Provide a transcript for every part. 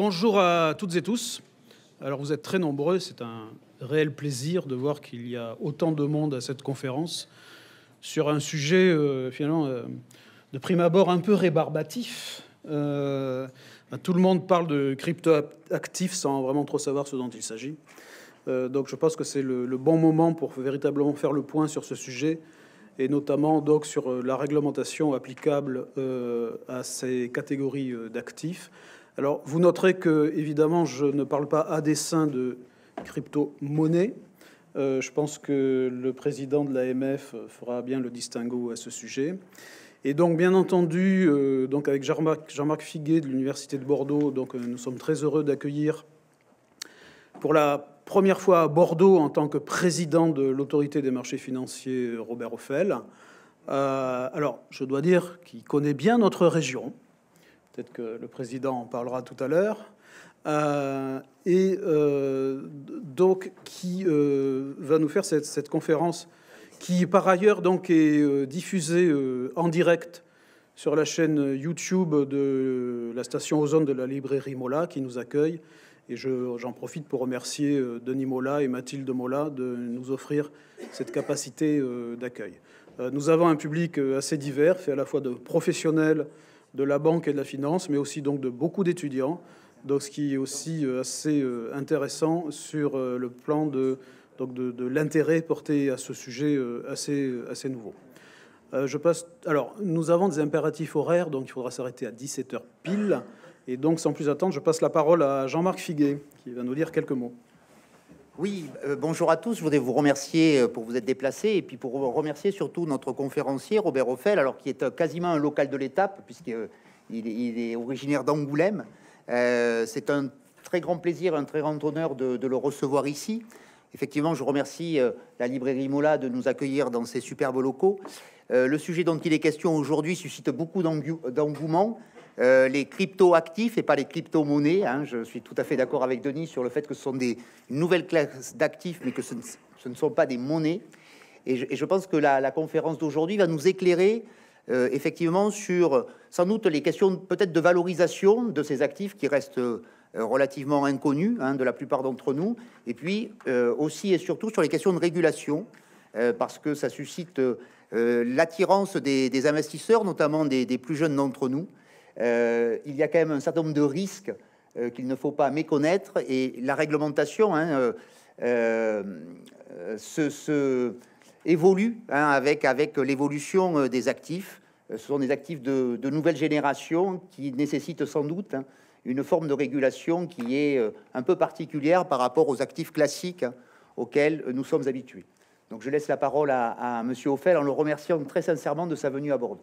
Bonjour à toutes et tous. Alors vous êtes très nombreux, c'est un réel plaisir de voir qu'il y a autant de monde à cette conférence sur un sujet finalement de prime abord un peu rébarbatif. Tout le monde parle de crypto-actifs sans vraiment trop savoir ce dont il s'agit. Donc je pense que c'est le bon moment pour véritablement faire le point sur ce sujet et notamment donc sur la réglementation applicable à ces catégories d'actifs. Alors vous noterez que évidemment je ne parle pas à dessein de crypto-monnaie. Je pense que le président de l'AMF fera bien le distinguo à ce sujet. Et donc, bien entendu, donc avec Jean-Marc Figuet de l'Université de Bordeaux, donc, nous sommes très heureux d'accueillir pour la première fois à Bordeaux en tant que président de l'Autorité des marchés financiers, Robert Ophèle. Alors, je dois dire qu'il connaît bien notre région. Peut-être que le président en parlera tout à l'heure. Donc, qui va nous faire cette conférence qui par ailleurs donc est diffusée en direct sur la chaîne YouTube de la station Ozone de la librairie Mola qui nous accueille. Et j'en profite pour remercier Denis Mollat et Mathilde Mola de nous offrir cette capacité d'accueil. Nous avons un public assez divers, fait à la fois de professionnels de la banque et de la finance, mais aussi donc de beaucoup d'étudiants, donc ce qui est aussi assez intéressant sur le plan de l'intérêt porté à ce sujet assez nouveau. Alors, nous avons des impératifs horaires, donc il faudra s'arrêter à 17h pile. Et donc, sans plus attendre, je passe la parole à Jean-Marc Figuet, qui va nous dire quelques mots. Oui, bonjour à tous. Je voudrais vous remercier pour vous être déplacés et puis pour remercier surtout notre conférencier, Robert Ophèle, alors qui est quasiment un local de l'étape, puisqu'il est originaire d'Angoulême. C'est un très grand plaisir, un très grand honneur de le recevoir ici. Effectivement, je remercie la librairie Mola de nous accueillir dans ces superbes locaux. Le sujet dont il est question aujourd'hui suscite beaucoup d'engouement. Les crypto-actifs et pas les crypto-monnaies. Hein, je suis tout à fait d'accord avec Denis sur le fait que ce sont des nouvelles classes d'actifs, mais que ce ne sont pas des monnaies. Et je pense que la conférence d'aujourd'hui va nous éclairer effectivement sur sans doute les questions peut-être de valorisation de ces actifs qui restent relativement inconnus hein, de la plupart d'entre nous, et puis aussi et surtout sur les questions de régulation, parce que ça suscite l'attirance des investisseurs, notamment des plus jeunes d'entre nous. Il y a quand même un certain nombre de risques qu'il ne faut pas méconnaître, et la réglementation évolue hein, avec l'évolution des actifs. Ce sont des actifs de nouvelle génération qui nécessitent sans doute hein, une forme de régulation qui est un peu particulière par rapport aux actifs classiques auxquels nous sommes habitués. Donc je laisse la parole à M. Ophèle en le remerciant très sincèrement de sa venue à Bordeaux.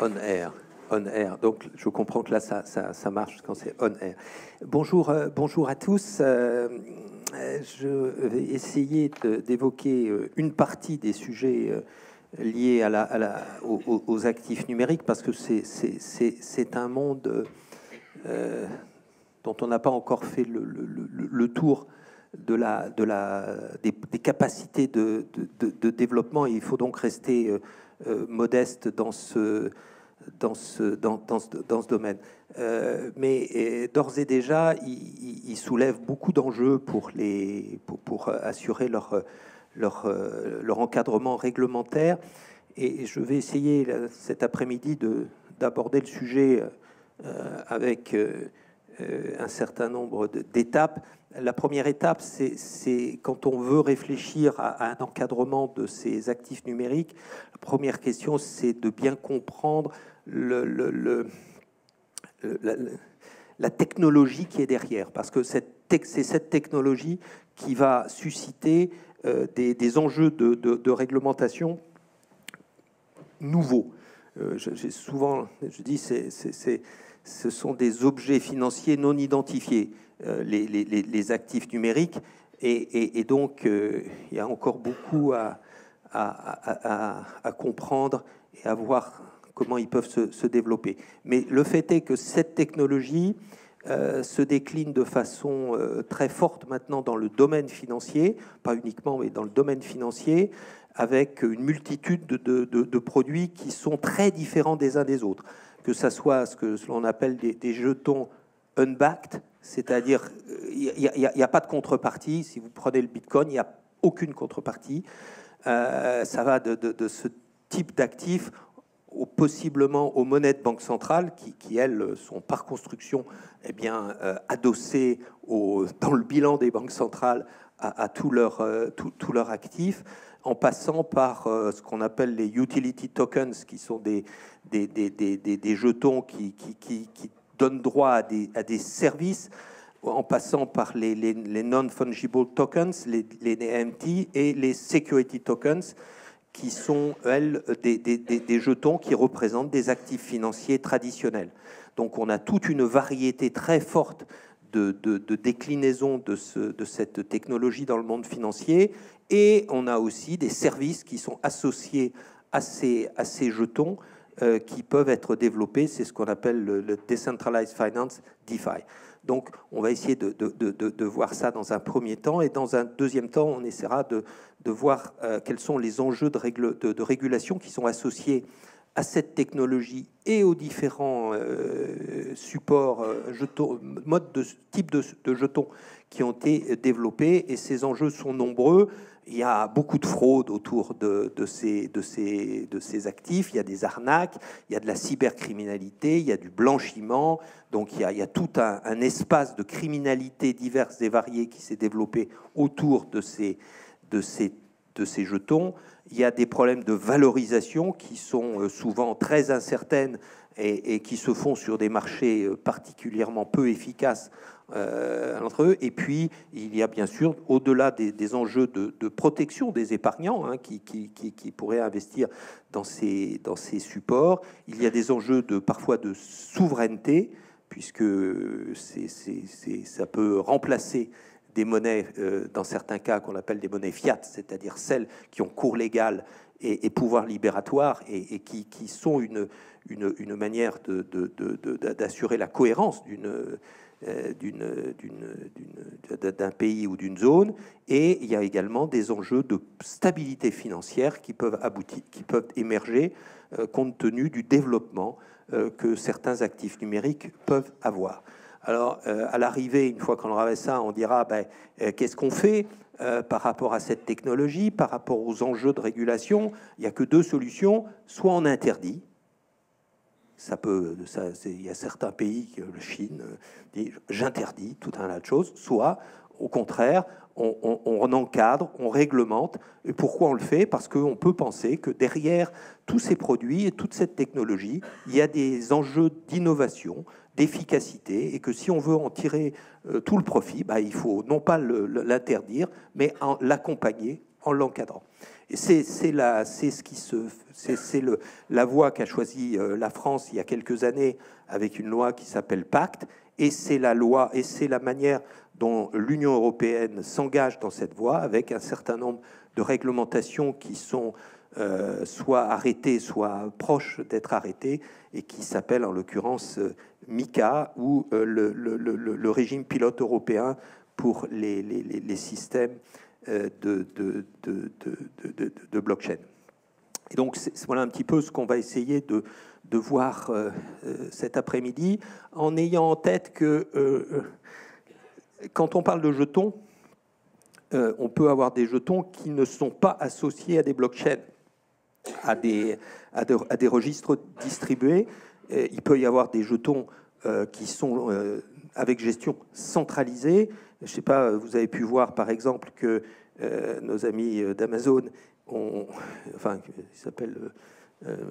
On air. Donc je comprends que là ça marche quand c'est on air. Bonjour à tous. Je vais essayer d'évoquer une partie des sujets liés aux actifs numériques, parce que c'est un monde dont on n'a pas encore fait le tour des capacités de développement. Et il faut donc rester modeste dans ce domaine. Mais d'ores et déjà, il soulève beaucoup d'enjeux pour assurer leur encadrement réglementaire. Et je vais essayer cet après-midi d'aborder le sujet avec un certain nombre d'étapes. La première étape, c'est quand on veut réfléchir à un encadrement de ces actifs numériques, la première question, c'est de bien comprendre la technologie qui est derrière, parce que c'est cette technologie qui va susciter des enjeux de réglementation nouveaux. Je dis, ce sont des objets financiers non identifiés, les actifs numériques, et donc il y a encore beaucoup à comprendre et à voir comment ils peuvent se développer. Mais le fait est que cette technologie se décline de façon très forte maintenant dans le domaine financier, pas uniquement, mais dans le domaine financier, avec une multitude de produits qui sont très différents des uns des autres, que ça soit ce que l'on appelle des jetons unbacked, c'est-à-dire il n'y a pas de contrepartie. Si vous prenez le Bitcoin, il n'y a aucune contrepartie. Ça va de ce type d'actifs possiblement aux monnaies de banque centrale qui elles, sont par construction adossées dans le bilan des banques centrales à tous leurs leur actifs, en passant par ce qu'on appelle les utility tokens, qui sont des jetons qui donnent droit à des services, en passant par les non-fungible tokens, les NFT, et les security tokens, qui sont, elles, des jetons qui représentent des actifs financiers traditionnels. Donc on a toute une variété très forte de déclinaison de cette technologie dans le monde financier, et on a aussi des services qui sont associés à ces jetons qui peuvent être développés. C'est ce qu'on appelle le Decentralized Finance, DeFi. Donc on va essayer de voir ça dans un premier temps, et dans un deuxième temps, on essaiera de voir quels sont les enjeux de régulation qui sont associés à cette technologie et aux différents supports, jetons, modes de type de jetons qui ont été développés, et ces enjeux sont nombreux. Il y a beaucoup de fraude autour de ces actifs, il y a des arnaques, il y a de la cybercriminalité, il y a du blanchiment, donc il y a tout un espace de criminalité diverses et variées qui s'est développé autour de ces jetons. Il y a des problèmes de valorisation qui sont souvent très incertaines et qui se font sur des marchés particulièrement peu efficaces entre eux. Et puis, il y a bien sûr, au-delà des enjeux de protection des épargnants qui pourraient investir dans ces supports, il y a des enjeux parfois de souveraineté, puisque ça peut remplacer des monnaies, dans certains cas, qu'on appelle des monnaies fiat, c'est-à-dire celles qui ont cours légal et pouvoir libératoire, et qui sont une manière d'assurer la cohérence d'un pays ou d'une zone. Et il y a également des enjeux de stabilité financière qui peuvent émerger compte tenu du développement que certains actifs numériques peuvent avoir. Alors, à l'arrivée, une fois qu'on aura ça, on dira qu'est-ce qu'on fait par rapport à cette technologie, par rapport aux enjeux de régulation. Il n'y a que deux solutions. Soit on interdit. Il y a certains pays, la Chine, dit j'interdis tout un tas de choses. Soit, au contraire, on encadre, on réglemente. Et pourquoi on le fait? Parce qu'on peut penser que derrière tous ces produits et toute cette technologie, il y a des enjeux d'innovation, d'efficacité, et que si on veut en tirer tout le profit, il faut non pas l'interdire, mais l'accompagner en l'encadrant. Et c'est la voie qu'a choisie la France il y a quelques années avec une loi qui s'appelle PACTE, et c'est la loi et c'est la manière dont l'Union européenne s'engage dans cette voie, avec un certain nombre de réglementations qui sont soit arrêtées, soit proches d'être arrêtées, et qui s'appelle en l'occurrence MiCA, ou le régime pilote européen pour les systèmes de blockchain. Et donc, voilà un petit peu ce qu'on va essayer de voir cet après-midi, en ayant en tête que quand on parle de jetons, on peut avoir des jetons qui ne sont pas associés à des blockchains, à des registres distribués. Il peut y avoir des jetons qui sont avec gestion centralisée. Je ne sais pas, vous avez pu voir par exemple que nos amis d'Amazon, ils s'appellent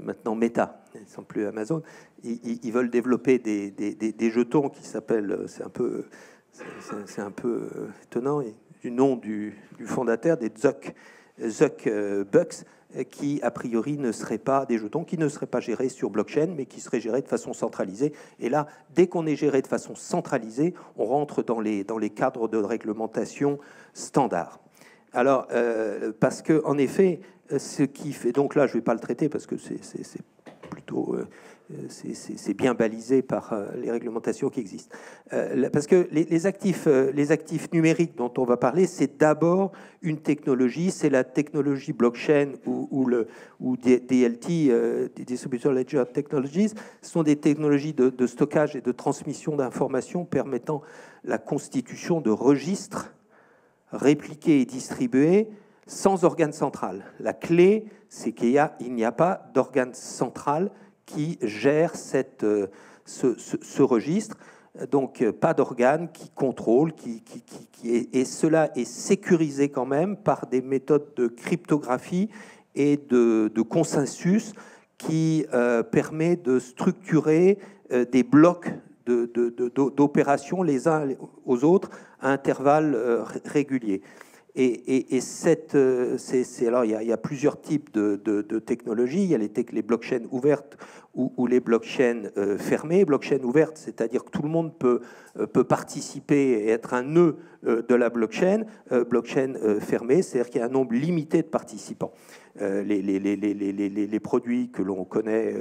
maintenant Meta, ils ne sont plus Amazon, ils veulent développer des jetons qui s'appellent, c'est un peu étonnant, du nom du fondateur, des Zuck Bucks, qui a priori ne seraient pas des jetons qui ne seraient pas gérés sur blockchain, mais qui seraient gérés de façon centralisée. Et là, dès qu'on est géré de façon centralisée, on rentre dans les cadres de réglementation standard. Alors, parce que en effet, ce qui fait, donc là, je ne vais pas le traiter parce que c'est plutôt c'est bien balisé par les réglementations qui existent. Parce que les actifs numériques dont on va parler, c'est d'abord une technologie, c'est la technologie blockchain ou DLT, Distributed Ledger Technologies, ce sont des technologies de stockage et de transmission d'informations permettant la constitution de registres répliqués et distribués sans organe central. La clé, c'est qu'il n'y a pas d'organe central qui gère ce registre, donc pas d'organe qui contrôle, et cela est sécurisé quand même par des méthodes de cryptographie et de consensus qui permet de structurer des blocs d'opérations les uns aux autres à intervalles réguliers. Alors il y a plusieurs types de technologies. Il y a les blockchains ouvertes ou les blockchains fermées. Blockchain ouverte, c'est-à-dire que tout le monde peut participer et être un nœud de la blockchain. Blockchain fermée, c'est-à-dire qu'il y a un nombre limité de participants. Les produits que l'on connaît,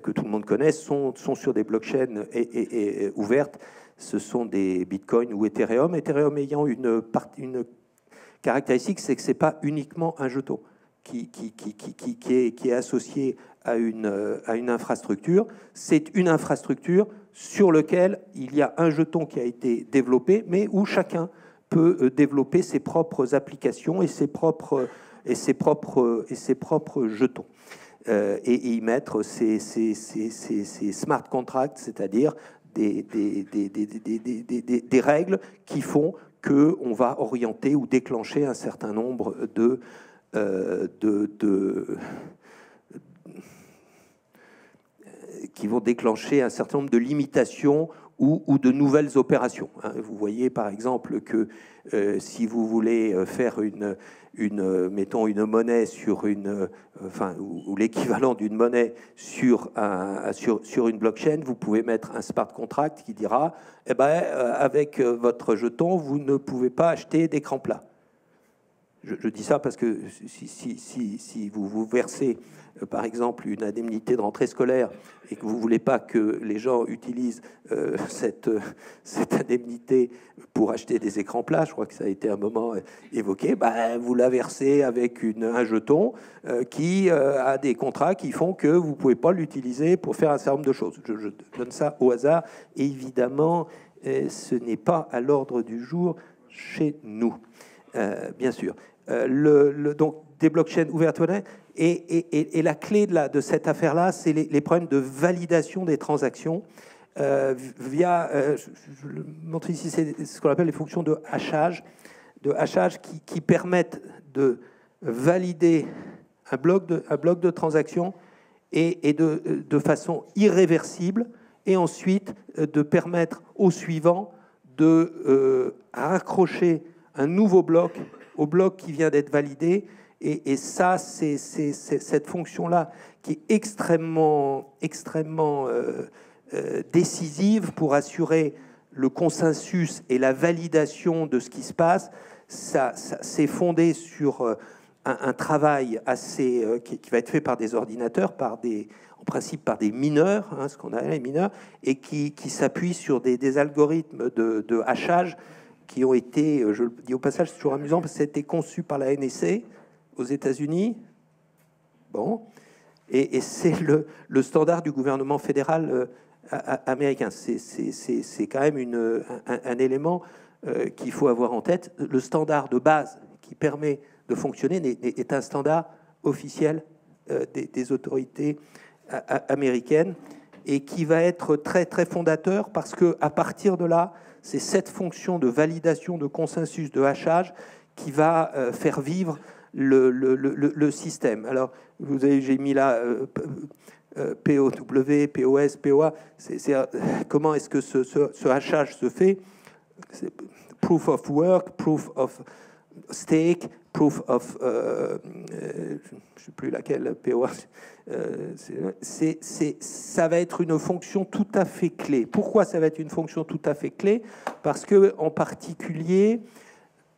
que tout le monde connaît, sont sur des blockchains ouvertes. Ce sont des Bitcoin ou Ethereum. Ethereum ayant une caractéristique, c'est que ce n'est pas uniquement un jeton qui est associé à une infrastructure. C'est une infrastructure sur laquelle il y a un jeton qui a été développé, mais où chacun peut développer ses propres applications et ses propres jetons. Et y mettre ses smart contracts, c'est-à-dire des règles qui font qu'on va orienter ou déclencher un certain nombre qui vont déclencher un certain nombre de limitations ou de nouvelles opérations. Hein, vous voyez par exemple que si vous voulez faire mettons une monnaie sur ou l'équivalent d'une monnaie sur une blockchain, vous pouvez mettre un smart contract qui dira avec votre jeton, vous ne pouvez pas acheter d'écran plat. Je dis ça parce que si vous versez, par exemple, une indemnité de rentrée scolaire et que vous ne voulez pas que les gens utilisent cette indemnité pour acheter des écrans plats, je crois que ça a été un moment évoqué, vous la versez avec un jeton qui a des contrats qui font que vous ne pouvez pas l'utiliser pour faire un certain nombre de choses. Je donne ça au hasard. Évidemment, ce n'est pas à l'ordre du jour chez nous, bien sûr. Donc, des blockchains ouvertes, et la clé de cette affaire-là, c'est les problèmes de validation des transactions je le montre ici, c'est ce qu'on appelle les fonctions de hachage, qui permettent de valider un bloc de transactions et de façon irréversible, et ensuite de permettre au suivant de raccrocher un nouveau bloc au bloc qui vient d'être validé, et ça, c'est cette fonction-là qui est extrêmement décisive pour assurer le consensus et la validation de ce qui se passe. Ça c'est fondé sur un travail qui va être fait par des ordinateurs, en principe par des mineurs, hein, ce qu'on appelle les mineurs, et qui s'appuie sur des algorithmes de hachage qui ont été, je le dis au passage, c'est toujours amusant, parce que ça a été conçu par la NSA aux États-Unis. Bon. Et c'est le standard du gouvernement fédéral américain. C'est quand même un élément qu'il faut avoir en tête. Le standard de base qui permet de fonctionner est un standard officiel des autorités américaines, et qui va être très, très fondateur, parce qu'à partir de là, c'est cette fonction de validation, de consensus, de hachage qui va faire vivre le système. Alors, vous avez, j'ai mis là POW, POS, POA. Comment est-ce que ce hachage se fait? Proof of work, proof of stake, proof of... je ne sais plus laquelle, POA. Ça va être une fonction tout à fait clé. Pourquoi ça va être une fonction tout à fait clé? Parce que, en particulier,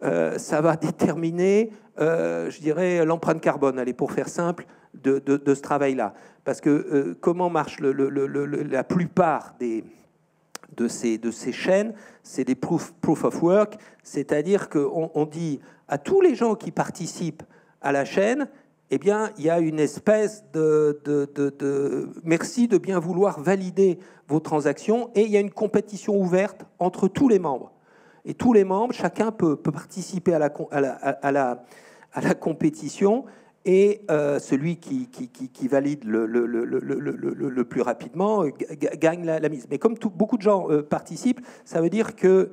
ça va déterminer, je dirais, l'empreinte carbone, allez, pour faire simple, de ce travail-là. Parce que comment marche la plupart de ces chaînes, c'est des proof of work, c'est-à-dire qu'on dit à tous les gens qui participent à la chaîne, eh bien, il y a une espèce de merci de bien vouloir valider vos transactions, et il y a une compétition ouverte entre tous les membres. Et tous les membres, chacun peut participer à la compétition, et celui qui valide le plus rapidement gagne la mise. Mais comme beaucoup de gens participent, ça veut dire que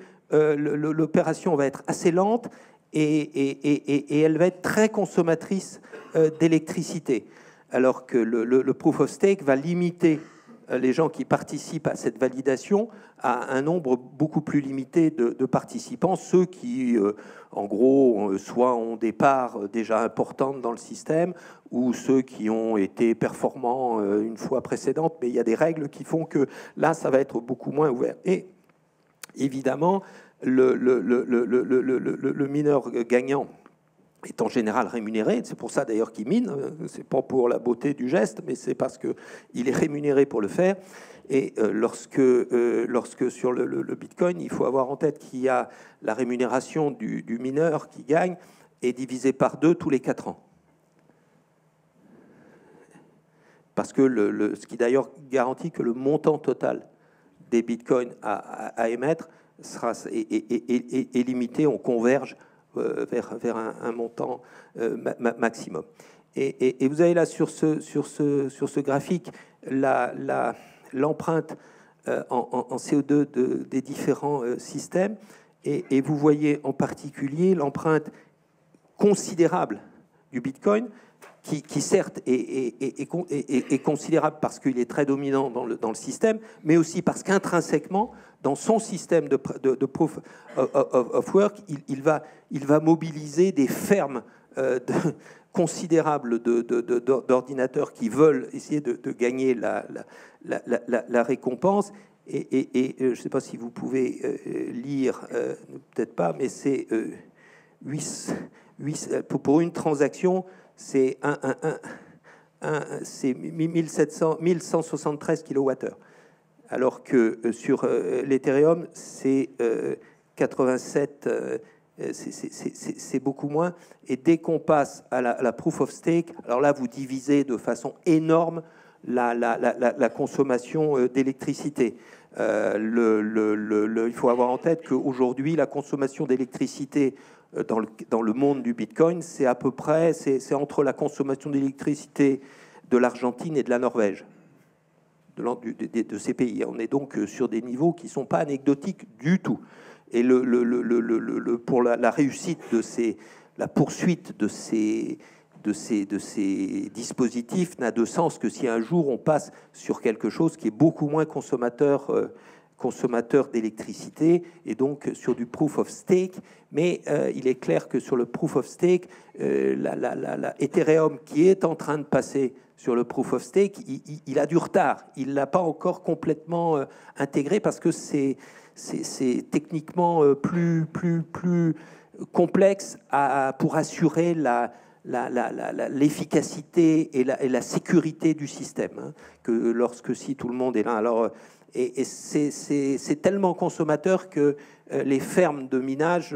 l'opération va être assez lente, et elle va être très consommatrice d'électricité, alors que le proof of stake va limiter les gens qui participent à cette validation à un nombre beaucoup plus limité de participants, ceux qui, en gros, soit ont des parts déjà importantes dans le système, ou ceux qui ont été performants une fois précédente, mais il y a des règles qui font que là, ça va être beaucoup moins ouvert. Et évidemment, le mineur gagnant est en général rémunéré. C'est pour ça d'ailleurs qu'il mine. C'est pas pour la beauté du geste, mais c'est parce qu'il est rémunéré pour le faire. Et lorsque sur le Bitcoin, il faut avoir en tête qu'il y a la rémunération du mineur qui gagne est divisée par 2 tous les 4 ans. Parce que ce qui d'ailleurs garantit que le montant total des Bitcoins à émettre sera est limité, on converge vers un montant maximum. Et vous avez là sur ce graphique l'empreinte en CO2 des différents systèmes, et vous voyez en particulier l'empreinte considérable du Bitcoin, qui certes est considérable parce qu'il est très dominant dans le système, mais aussi parce qu'intrinsèquement, dans son système de proof of work, il va mobiliser des fermes considérables d'ordinateurs qui veulent essayer de gagner la récompense. Et je ne sais pas si vous pouvez lire, peut-être pas, mais c'est pour une transaction, c'est 1173 kWh, alors que sur l'Ethereum, c'est 87, c'est beaucoup moins. Et dès qu'on passe à la proof of stake, alors là, vous divisez de façon énorme la consommation d'électricité. Il faut avoir en tête qu'aujourd'hui, la consommation d'électricité dans le monde du Bitcoin, c'est à peu près, c'est entre la consommation d'électricité de l'Argentine et de la Norvège, de ces pays. On est donc sur des niveaux qui ne sont pas anecdotiques du tout. Et pour la réussite la poursuite de ces dispositifs n'a de sens que si un jour on passe sur quelque chose qui est beaucoup moins consommateur d'électricité, et donc sur du proof of stake. Mais il est clair que sur le proof of stake, Ethereum qui est en train de passer sur le proof of stake, il a du retard. Il ne l'a pas encore complètement intégré parce que c'est techniquement plus complexe pour assurer l'efficacité et la sécurité du système, hein, que lorsque si tout le monde est là. Alors, et c'est tellement consommateur que les fermes de minage,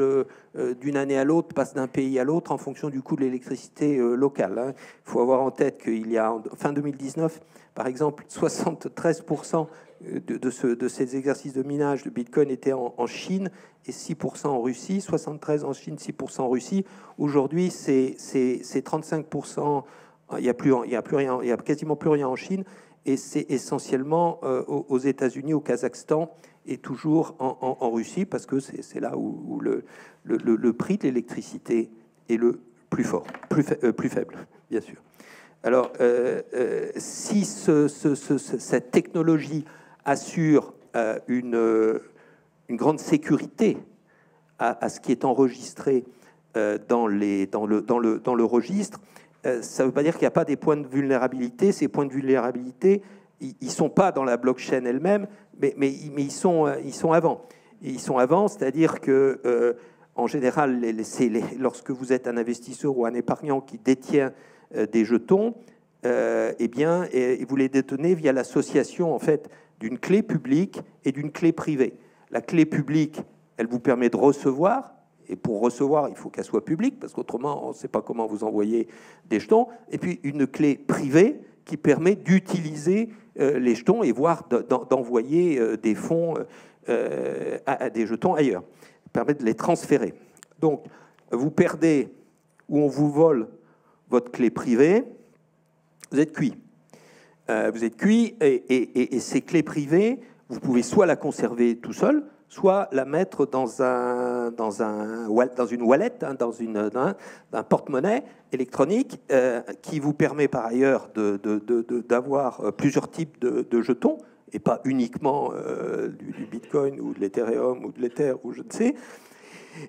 d'une année à l'autre, passent d'un pays à l'autre en fonction du coût de l'électricité locale. Hein. Il faut avoir en tête qu'il y a, fin 2019, par exemple, 73% de ces exercices de minage de Bitcoin étaient en Chine et 6% en Russie, 73% en Chine, 6% en Russie. Aujourd'hui, c'est 35%, il n'y a quasiment plus rien en Chine. Et c'est essentiellement aux États-Unis, au Kazakhstan et toujours en Russie, parce que c'est là où le prix de l'électricité est le plus fort, plus faible, bien sûr. Alors, si cette technologie assure une grande sécurité à ce qui est enregistré dans le registre, ça ne veut pas dire qu'il n'y a pas des points de vulnérabilité. Ces points de vulnérabilité, ils ne sont pas dans la blockchain elle-même, mais ils sont avant. Ils sont avant, c'est-à-dire que, en général, lorsque vous êtes un investisseur ou un épargnant qui détient des jetons, eh bien, vous les détenez via l'association en fait, d'une clé publique et d'une clé privée. La clé publique, elle vous permet de recevoir, et pour recevoir, il faut qu'elle soit publique, parce qu'autrement, on ne sait pas comment vous envoyer des jetons. Et puis, une clé privée qui permet d'utiliser les jetons et voire d'envoyer des fonds à des jetons ailleurs. Ça permet de les transférer. Donc, vous perdez ou on vous vole votre clé privée, vous êtes cuit. Vous êtes cuit et ces clés privées, vous pouvez soit la conserver tout seul, soit la mettre dans une wallet, hein, dans un porte-monnaie électronique qui vous permet par ailleurs d'avoir plusieurs types de jetons et pas uniquement du Bitcoin ou de l'Ethereum ou de l'Ether ou je ne sais.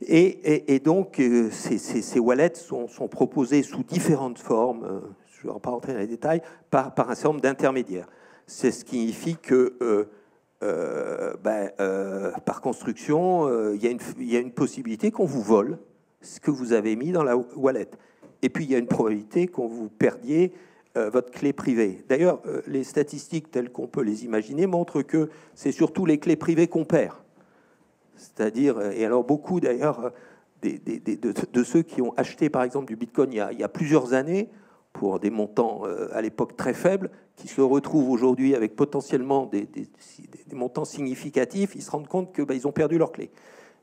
Et donc, ces wallets sont proposés sous différentes formes, je ne vais pas rentrer dans les détails, par un certain nombre d'intermédiaires. C'est ce qui signifie que, par construction, il y a une possibilité qu'on vous vole ce que vous avez mis dans la wallet. Et puis, il y a une probabilité qu'on vous perdiez votre clé privée. D'ailleurs, les statistiques telles qu'on peut les imaginer montrent que c'est surtout les clés privées qu'on perd. C'est-à-dire, et alors beaucoup d'ailleurs de ceux qui ont acheté par exemple du Bitcoin il y a plusieurs années pour des montants à l'époque très faibles, qui se retrouvent aujourd'hui avec potentiellement des montants significatifs, ils se rendent compte que ils ont perdu leur clé.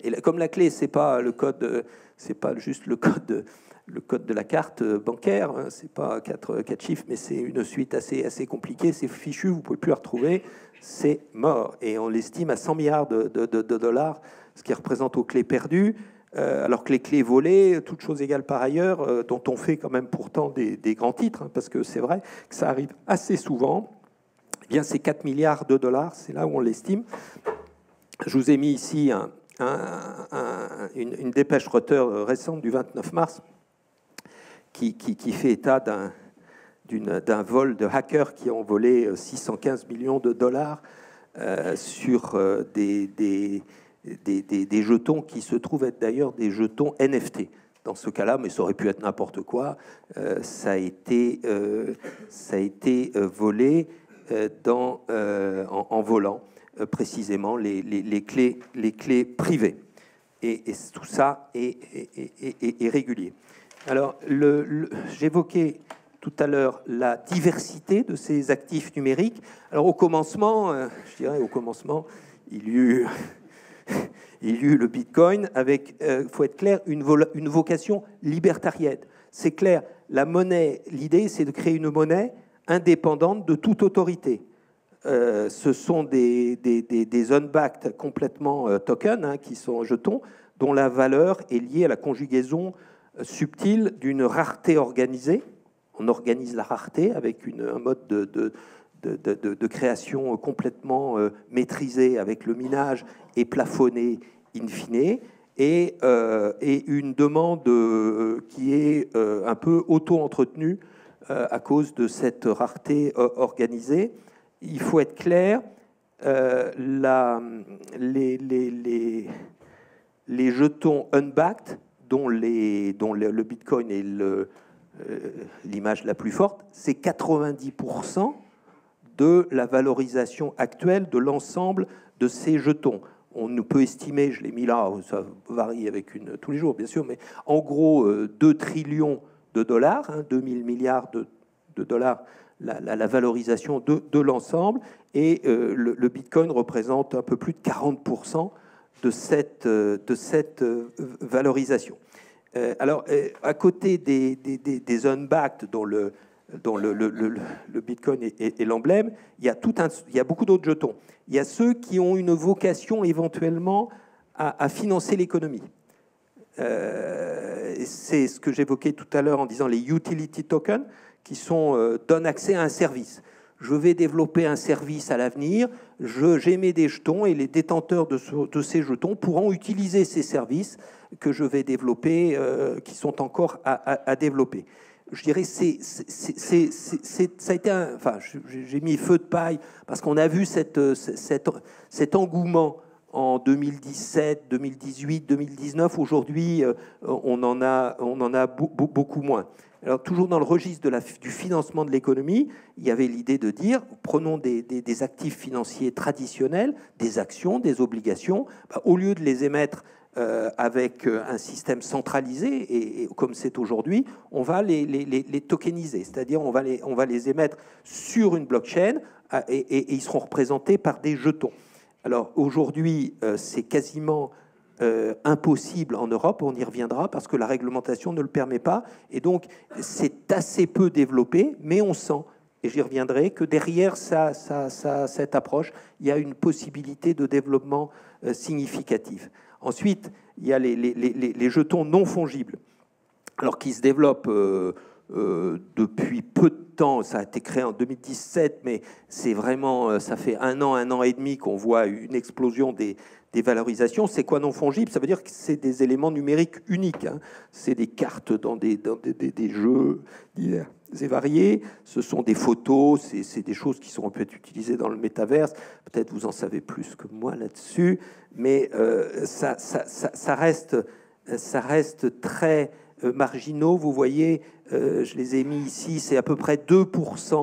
Et comme la clé, c'est pas le code, c'est pas juste le code de la carte bancaire, hein, c'est pas quatre chiffres, mais c'est une suite assez compliquée, c'est fichu, vous pouvez plus la retrouver. C'est mort. Et on l'estime à 100 milliards de dollars, ce qui représente aux clés perdues, alors que les clés volées, toutes choses égales par ailleurs, dont on fait quand même pourtant des grands titres, hein, parce que c'est vrai que ça arrive assez souvent, eh bien c'est 4 milliards de dollars, c'est là où on l'estime. Je vous ai mis ici une dépêche Reuters récente du 29 mars qui fait état d'un vol de hackers qui ont volé 615 millions de dollars sur des jetons qui se trouvent être d'ailleurs des jetons NFT. Dans ce cas-là, mais ça aurait pu être n'importe quoi, ça a été volé en volant précisément les clés privées. Et tout ça est régulier. Alors, j'évoquais tout à l'heure la diversité de ces actifs numériques. Alors au commencement, il y eut le Bitcoin avec, faut être clair, une vocation libertarienne. C'est clair, la monnaie, l'idée c'est de créer une monnaie indépendante de toute autorité. Ce sont des unbacked complètement tokens, hein, qui sont jetons, dont la valeur est liée à la conjugaison subtile d'une rareté organisée. On organise la rareté avec un mode de création complètement maîtrisé avec le minage et plafonné in fine, et une demande qui est un peu auto-entretenue à cause de cette rareté organisée. Il faut être clair, les jetons unbacked, dont le Bitcoin est l'image la plus forte, c'est 90% de la valorisation actuelle de l'ensemble de ces jetons. On peut estimer, je l'ai mis là, ça varie avec tous les jours, bien sûr, mais en gros, 2 trillions de dollars, hein, 2000 milliards de dollars, la valorisation de l'ensemble, et le Bitcoin représente un peu plus de 40% de cette valorisation. Alors, à côté des unbacked dont le Bitcoin est l'emblème, il y a beaucoup d'autres jetons. Il y a ceux qui ont une vocation éventuellement à financer l'économie. C'est ce que j'évoquais tout à l'heure en disant les utility tokens qui donnent accès à un service. Je vais développer un service à l'avenir, j'ai mis des jetons et les détenteurs de ces jetons pourront utiliser ces services que je vais développer, qui sont encore à développer. Je dirais ça a été enfin, j'ai mis feu de paille parce qu'on a vu cet engouement en 2017, 2018, 2019. Aujourd'hui, on en a beaucoup moins. Alors, toujours dans le registre de du financement de l'économie, il y avait l'idée de dire, prenons des actifs financiers traditionnels, des actions, des obligations, bah, au lieu de les émettre avec un système centralisé, et comme c'est aujourd'hui, on va les tokeniser, c'est-à-dire on va les émettre sur une blockchain, et ils seront représentés par des jetons. Alors aujourd'hui, c'est quasiment impossible en Europe, on y reviendra parce que la réglementation ne le permet pas, et donc c'est assez peu développé, mais on sent, et j'y reviendrai, que derrière cette approche, il y a une possibilité de développement significatif. Ensuite, il y a les jetons non fongibles, alors qui se développent depuis peu de temps. Ça a été créé en 2017, mais c'est vraiment, ça fait un an et demi qu'on voit une explosion des valorisations. C'est quoi non fongible? Ça veut dire que c'est des éléments numériques uniques, hein. C'est des cartes dans des jeux divers et variés, ce sont des photos, c'est des choses qui seront peut-être utilisées dans le métaverse, peut-être vous en savez plus que moi là-dessus, mais ça reste très marginaux, vous voyez, je les ai mis ici, c'est à peu près 2%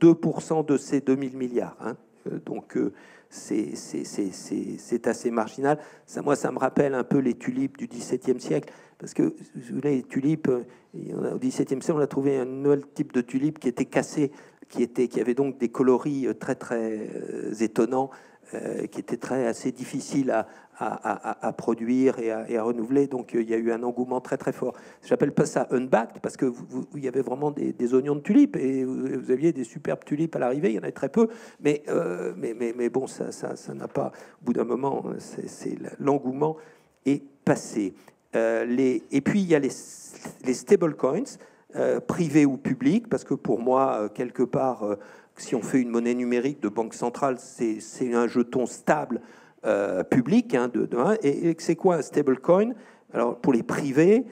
de ces 2000 milliards, hein. Donc c'est assez marginal. Ça, moi, ça me rappelle un peu les tulipes du XVIIe siècle, parce que les tulipes, au XVIIe siècle, on a trouvé un nouvel type de tulipe qui était cassé, qui avait donc des coloris très étonnants, qui étaient assez difficiles à produire et à renouveler. Donc il y a eu un engouement très fort. J'appelle pas ça unbacked, parce que il y avait vraiment des oignons de tulipes, et vous aviez des superbes tulipes à l'arrivée. Il y en avait très peu, mais bon, ça n'a pas. Au bout d'un moment, l'engouement est passé. Et puis il y a les stablecoins, privés ou publics, parce que pour moi, quelque part, si on fait une monnaie numérique de banque centrale, c'est un jeton stable public. Hein, et c'est quoi un stablecoin? Alors pour les privés,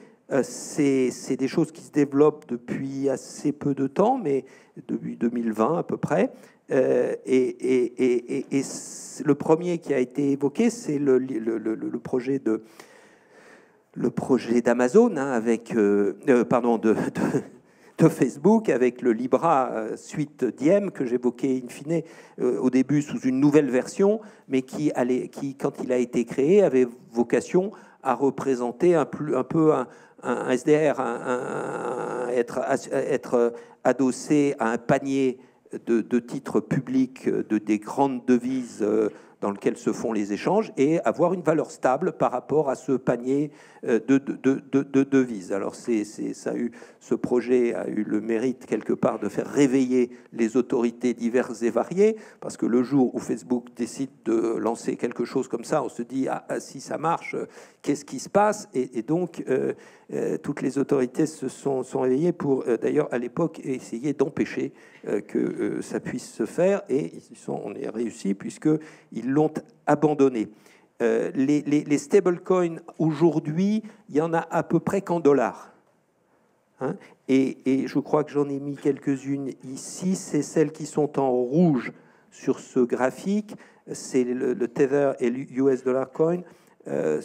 c'est des choses qui se développent depuis assez peu de temps, mais depuis 2020 à peu près. Et le premier qui a été évoqué, c'est le projet de d'Amazon, hein, avec pardon de Facebook, avec le Libra suite Diem que j'évoquais in fine au début sous une nouvelle version, mais qui, quand il a été créé, avait vocation à représenter un peu un SDR, être adossé à un panier de titres publics, des grandes devises dans lesquelles se font les échanges, et avoir une valeur stable par rapport à ce panier de devises. Alors ce projet a eu le mérite quelque part de faire réveiller les autorités diverses et variées, parce que le jour où Facebook décide de lancer quelque chose comme ça, on se dit, ah, si ça marche, qu'est-ce qui se passe? Et donc toutes les autorités se sont réveillées pour, d'ailleurs à l'époque, essayer d'empêcher que ça puisse se faire, et on est réussi puisqu'ils l'ont abandonné. Les stablecoins, aujourd'hui, il y en a à peu près qu'en dollars. Hein? Et je crois que j'en ai mis quelques-unes ici. C'est celles qui sont en rouge sur ce graphique. C'est le Tether et l'US Dollar Coin,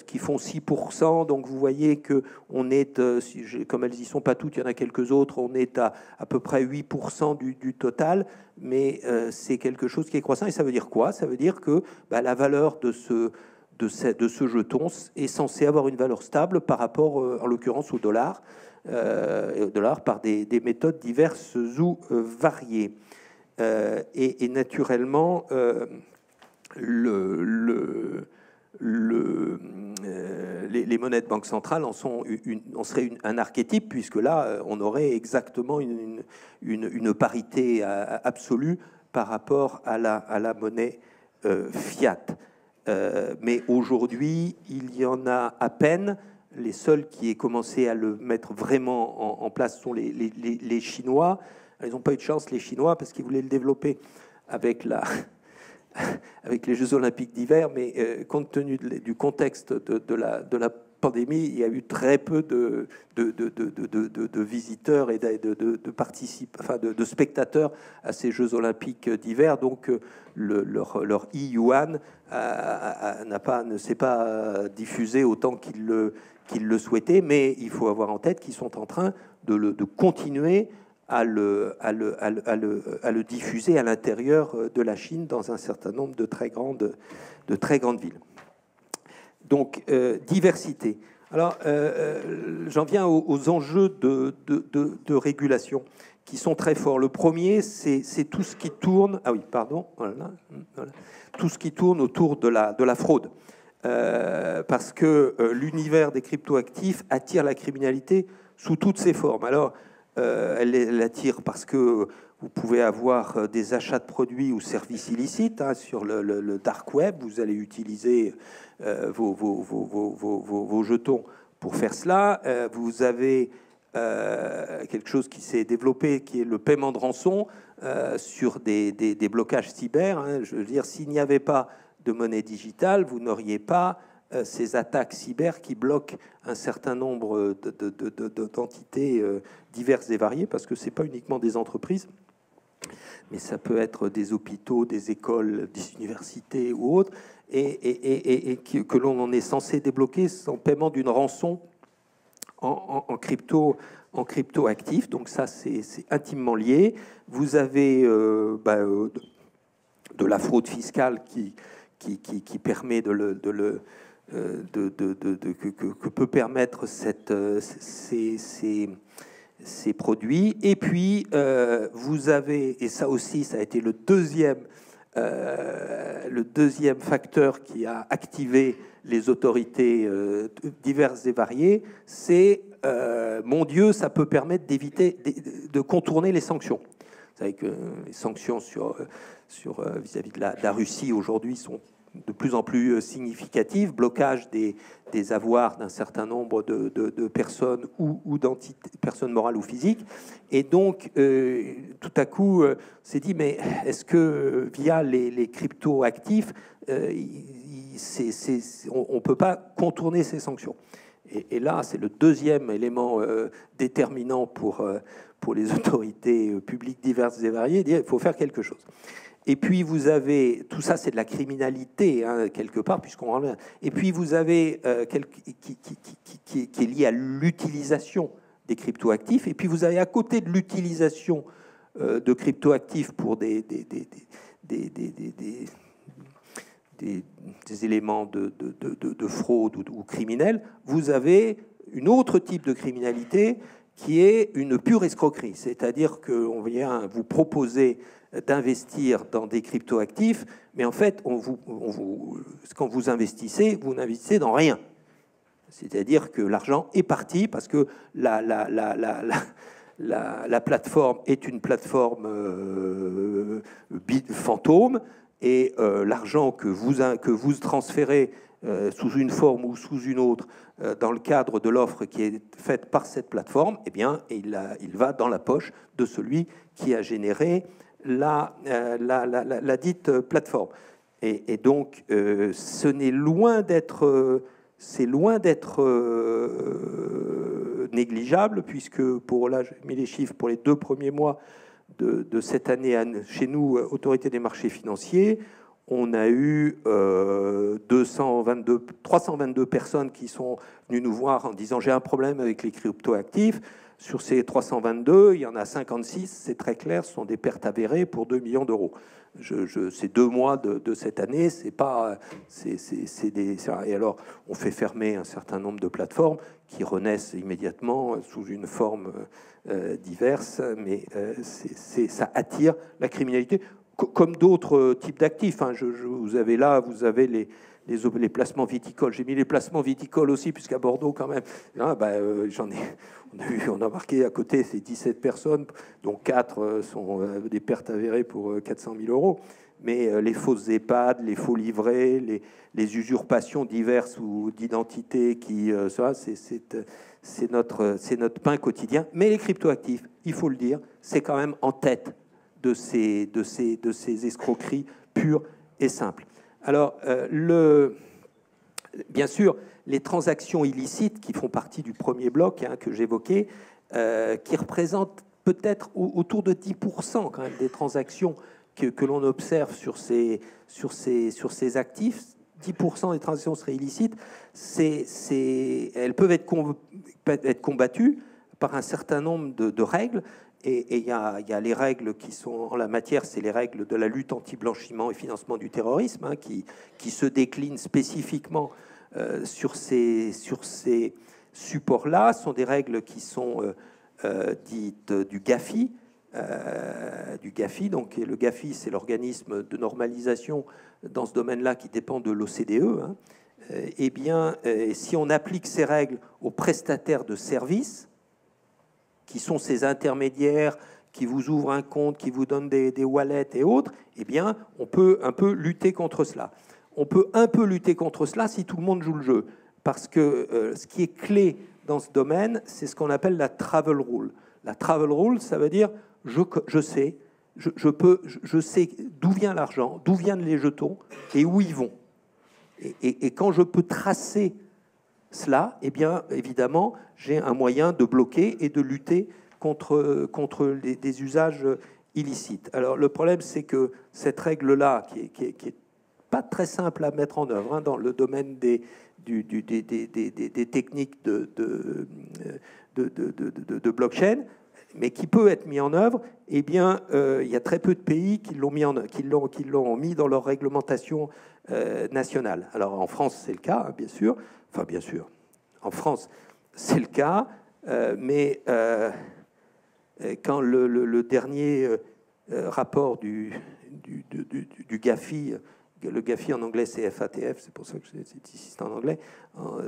qui font 6%. Donc vous voyez que on est, comme elles n'y sont pas toutes, il y en a quelques autres, on est à peu près 8% du total, mais c'est quelque chose qui est croissant. Et ça veut dire quoi? Ça veut dire que bah, la valeur de ce jeton est censée avoir une valeur stable par rapport, en l'occurrence, au dollar par des méthodes diverses ou variées. Et naturellement, les monnaies de banque centrale en seraient un archétype, puisque là, on aurait exactement une parité absolue par rapport à la monnaie fiat. Mais aujourd'hui, il y en a à peine. Les seuls qui aient commencé à le mettre vraiment en place sont les Chinois. Ils n'ont pas eu de chance, les Chinois, parce qu'ils voulaient le développer avec les Jeux Olympiques d'hiver, mais compte tenu du contexte de la pandémie, il y a eu très peu de visiteurs et de spectateurs à ces Jeux Olympiques d'hiver. Donc leur yuan ne s'est pas diffusé autant qu'ils le souhaitaient, mais il faut avoir en tête qu'ils sont en train de continuer à le diffuser à l'intérieur de la Chine dans un certain nombre de très grandes villes. Donc, diversité. Alors, j'en viens aux enjeux de régulation qui sont très forts. Le premier, c'est tout ce qui tourne... Ah oui, pardon. Voilà. Tout ce qui tourne autour de la fraude. Parce que l'univers des crypto-actifs attire la criminalité sous toutes ses formes. Alors, elle l'attire parce que vous pouvez avoir des achats de produits ou services illicites sur le dark web. Vous allez utiliser vos jetons pour faire cela. Vous avez quelque chose qui s'est développé, qui est le paiement de rançon sur des blocages cyber. Je veux dire, s'il n'y avait pas de monnaie digitale, vous n'auriez pas ces attaques cyber qui bloquent un certain nombre d'entités diverses et variées, parce que ce n'est pas uniquement des entreprises, mais ça peut être des hôpitaux, des écoles, des universités ou autres, et que l'on en est censé débloquer sans paiement d'une rançon en crypto-actif. Donc ça, c'est intimement lié. Vous avez de la fraude fiscale qui permet que peut permettre ces produits. Et puis, vous avez, et ça aussi, ça a été le deuxième facteur qui a activé les autorités diverses et variées, c'est, mon Dieu, ça peut permettre d'éviter, de contourner les sanctions. Vous savez que les sanctions vis-à-vis de la Russie aujourd'hui sont de plus en plus significatives, blocage des avoirs d'un certain nombre de personnes ou d'entités, personnes morales ou physiques. Et donc, tout à coup, s'est dit, mais est-ce que via les crypto-actifs, on ne peut pas contourner ces sanctions? Et là, c'est le deuxième élément déterminant pour les autorités publiques diverses et variées, dire qu'il faut faire quelque chose. Et puis vous avez, tout ça c'est de la criminalité quelque part, puisqu'on... Et puis vous avez qui est lié à l'utilisation des cryptoactifs. Et puis vous avez à côté de l'utilisation de cryptoactifs pour des éléments de fraude ou criminels, vous avez une autre type de criminalité qui est une pure escroquerie, c'est-à-dire qu'on vient vous proposer d'investir dans des crypto-actifs, mais en fait, quand vous investissez, vous n'investissez dans rien. C'est-à-dire que l'argent est parti parce que la plateforme est une plateforme fantôme, et l'argent que vous transférez sous une forme ou sous une autre, dans le cadre de l'offre qui est faite par cette plateforme, eh bien, il va dans la poche de celui qui a généré la dite plateforme. Et donc, c'est loin d'être négligeable, puisque j'ai mis les chiffres pour les 2 premiers mois de cette année chez nous, Autorité des marchés financiers. On a eu 322 personnes qui sont venues nous voir en disant « j'ai un problème avec les crypto-actifs ». Sur ces 322, il y en a 56, c'est très clair, ce sont des pertes avérées pour 2 millions d'euros. Ces 2 mois de cette année, c'est pas... Et alors, on fait fermer un certain nombre de plateformes qui renaissent immédiatement sous une forme diverse, mais ça attire la criminalité. Comme d'autres types d'actifs, vous avez les placements viticoles. J'ai mis les placements viticoles aussi, puisqu'à Bordeaux, quand même, on a marqué à côté ces 17 personnes, dont 4 sont des pertes avérées pour 400 000 euros. Mais les fausses EHPAD, les faux livrets, les usurpations diverses ou d'identité, c'est notre pain quotidien. Mais les crypto-actifs, il faut le dire, c'est quand même en tête de ces escroqueries pures et simples. Alors, bien sûr, les transactions illicites qui font partie du premier bloc que j'évoquais, qui représentent peut-être autour de 10% quand même des transactions que l'on observe sur ces actifs. 10% des transactions seraient illicites. Elles peuvent être combattues par un certain nombre de règles. Et il y a les règles qui sont en la matière, c'est les règles de la lutte anti-blanchiment et financement du terrorisme, hein, qui se déclinent spécifiquement sur ces supports-là. Ce sont des règles qui sont dites du GAFI. Donc le GAFI, c'est l'organisme de normalisation dans ce domaine-là qui dépend de l'OCDE. Hein. Eh bien, si on applique ces règles aux prestataires de services, qui sont ces intermédiaires qui vous ouvrent un compte, qui vous donnent des wallets et autres, eh bien, on peut un peu lutter contre cela. On peut un peu lutter contre cela si tout le monde joue le jeu. Parce que ce qui est clé dans ce domaine, c'est ce qu'on appelle la travel rule. La travel rule, ça veut dire je sais d'où vient l'argent, d'où viennent les jetons et où ils vont. Et quand je peux tracer cela, eh bien, évidemment, j'ai un moyen de bloquer et de lutter contre des usages illicites. Alors, le problème, c'est que cette règle-là, qui est pas très simple à mettre en œuvre, hein, dans le domaine des techniques de blockchain, mais qui peut être mis en œuvre, eh bien, il y a très peu de pays qui l'ont mis dans leur réglementation nationale. Alors, en France, c'est le cas, hein, bien sûr. Enfin, bien sûr, en France, c'est le cas, mais quand le dernier rapport du GAFI, le GAFI en anglais, c'est FATF, c'est pour ça que c'est en anglais,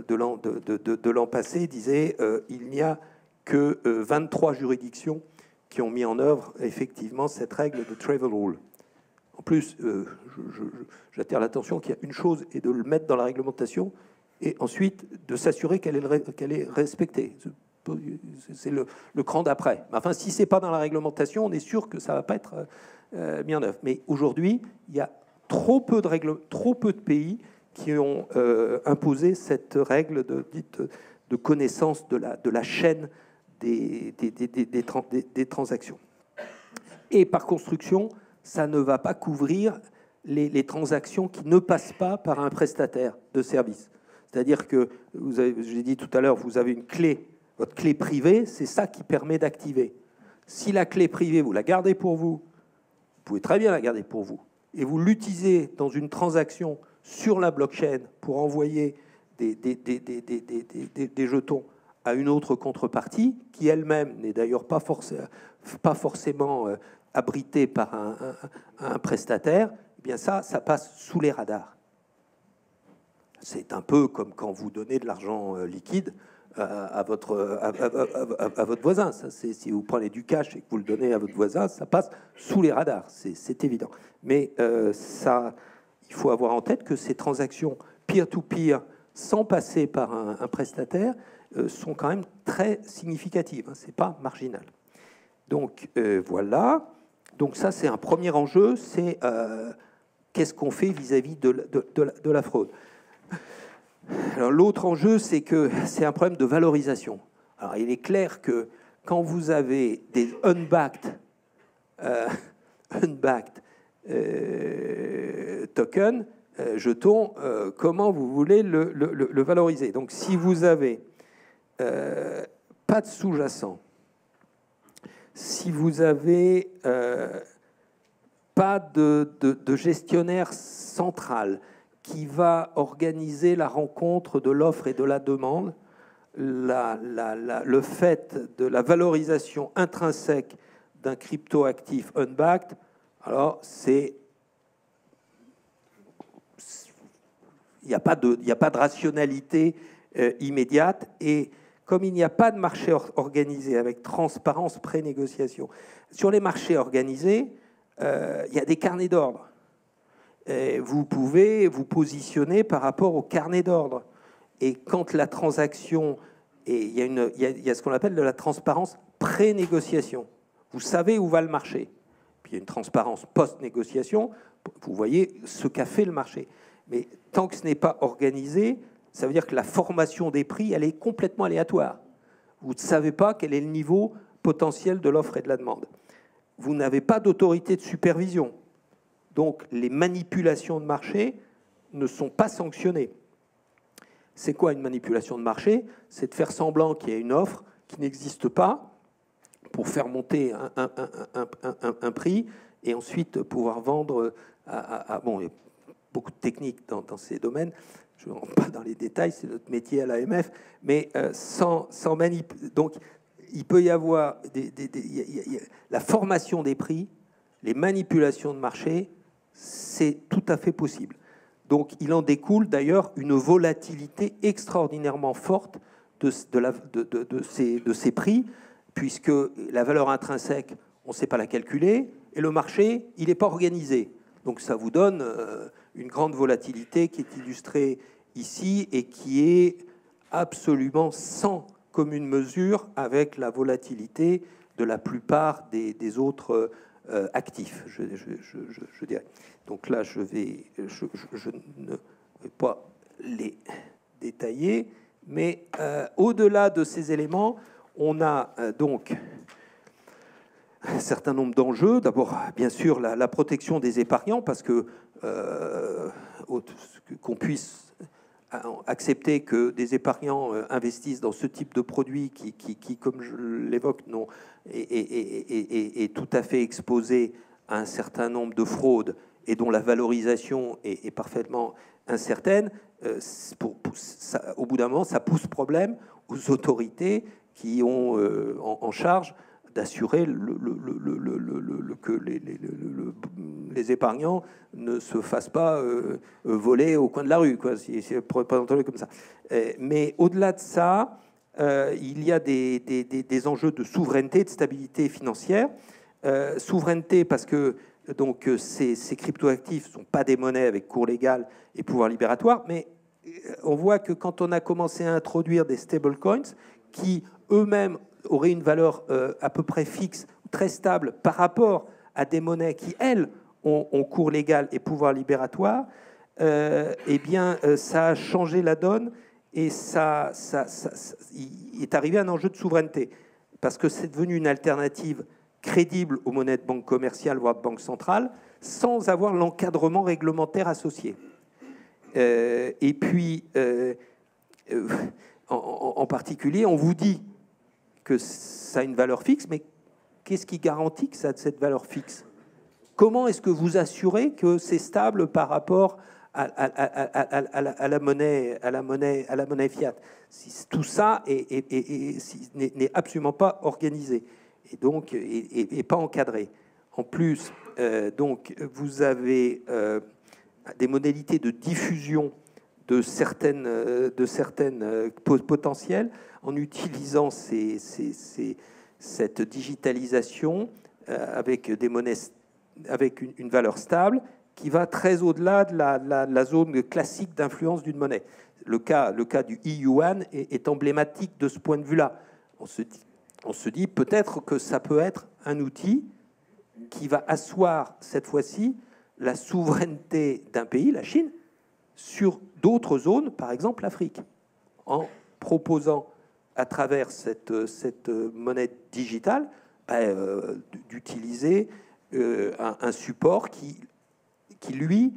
de l'an passé, disait il n'y a que 23 juridictions qui ont mis en œuvre effectivement cette règle de travel rule. En plus, j'attire l'attention qu'il y a une chose, et de le mettre dans la réglementation, et ensuite de s'assurer qu'elle est respectée. C'est le cran d'après. Enfin, si ce n'est pas dans la réglementation, on est sûr que ça ne va pas être mis en œuvre. Mais aujourd'hui, il y a trop peu de pays qui ont imposé cette règle de connaissance de la chaîne des transactions. Et par construction, ça ne va pas couvrir les transactions qui ne passent pas par un prestataire de service. C'est-à-dire que, j'ai dit tout à l'heure, vous avez une clé, votre clé privée, c'est ça qui permet d'activer. Si la clé privée, vous la gardez pour vous pouvez très bien la garder pour vous, et vous l'utilisez dans une transaction sur la blockchain pour envoyer des jetons à une autre contrepartie, qui elle-même n'est d'ailleurs pas forcément abritée par un prestataire, eh bien ça passe sous les radars. C'est un peu comme quand vous donnez de l'argent liquide à votre voisin. Ça, si vous prenez du cash et que vous le donnez à votre voisin, ça passe sous les radars, c'est évident. Mais il faut avoir en tête que ces transactions peer-to-peer, sans passer par un prestataire, sont quand même très significatives. Hein, ce n'est pas marginal. Donc, voilà. Donc, ça, c'est un premier enjeu. C'est qu'est-ce qu'on fait vis-à-vis de la fraude. Alors, l'autre enjeu, c'est que c'est un problème de valorisation. Alors, il est clair que quand vous avez des unbacked tokens, jetons, comment vous voulez le valoriser? Donc, si vous avez pas de sous-jacent, si vous avez pas de gestionnaire central qui va organiser la rencontre de l'offre et de la demande, le fait de la valorisation intrinsèque d'un crypto-actif unbacked, alors c'est... Il n'y a pas de rationalité immédiate, et comme il n'y a pas de marché organisé avec transparence pré-négociation, sur les marchés organisés, il y a des carnets d'ordre. Et vous pouvez vous positionner par rapport au carnet d'ordre. Et quand la transaction... Il y a ce qu'on appelle de la transparence pré-négociation. Vous savez où va le marché. Puis il y a une transparence post-négociation. Vous voyez ce qu'a fait le marché. Mais tant que ce n'est pas organisé, ça veut dire que la formation des prix, elle est complètement aléatoire. Vous ne savez pas quel est le niveau potentiel de l'offre et de la demande. Vous n'avez pas d'autorité de supervision. Donc, les manipulations de marché ne sont pas sanctionnées. C'est quoi une manipulation de marché? C'est de faire semblant qu'il y a une offre, qui n'existe pas pour faire monter un prix et ensuite pouvoir vendre à... Bon, il y a beaucoup de techniques dans ces domaines. Je ne rentre pas dans les détails, c'est notre métier à l'AMF. Mais sans manip... Donc, il peut y avoir la formation des prix, les manipulations de marché, c'est tout à fait possible. Donc, il en découle d'ailleurs une volatilité extraordinairement forte de ces prix, puisque la valeur intrinsèque, on ne sait pas la calculer, et le marché, il n'est pas organisé. Donc, ça vous donne une grande volatilité qui est illustrée ici et qui est absolument sans commune mesure avec la volatilité de la plupart des autres actifs, je dirais. Donc là, je ne vais pas les détailler, mais au-delà de ces éléments, on a donc un certain nombre d'enjeux. D'abord, bien sûr, la protection des épargnants, parce que qu'on puisse accepter que des épargnants investissent dans ce type de produit qui comme je l'évoque, est tout à fait exposé à un certain nombre de fraudes et dont la valorisation est parfaitement incertaine, au bout d'un moment, ça pose problème aux autorités qui ont en charge d'assurer que les épargnants ne se fassent pas voler au coin de la rue, quoi, si présentons-le comme ça. Mais au-delà de ça, il y a des enjeux de souveraineté, de stabilité financière. Souveraineté parce que donc, ces crypto-actifs ne sont pas des monnaies avec cours légal et pouvoir libératoire, mais on voit que quand on a commencé à introduire des stablecoins qui eux-mêmes auraient une valeur à peu près fixe, très stable par rapport à des monnaies qui, elles, ont cours légal et pouvoir libératoire, eh bien, ça a changé la donne et ça est arrivé un enjeu de souveraineté parce que c'est devenu une alternative crédible aux monnaies de banque commerciale, voire de banque centrale, sans avoir l'encadrement réglementaire associé. Et puis, en particulier, on vous dit que ça a une valeur fixe, mais qu'est-ce qui garantit que ça a cette valeur fixe? Comment est-ce que vous assurez que c'est stable par rapport à la monnaie fiat? Si tout ça n'est absolument pas organisé et donc pas encadré. En plus, donc vous avez des modalités de diffusion de certaines potentielles en utilisant cette digitalisation avec des monnaies avec une valeur stable qui va très au-delà de la zone classique d'influence d'une monnaie. Le cas du e-yuan est emblématique de ce point de vue-là. On se dit peut-être que ça peut être un outil qui va asseoir cette fois-ci la souveraineté d'un pays, la Chine, sur d'autres zones, par exemple l'Afrique, en proposant à travers cette monnaie digitale d'utiliser un support qui lui,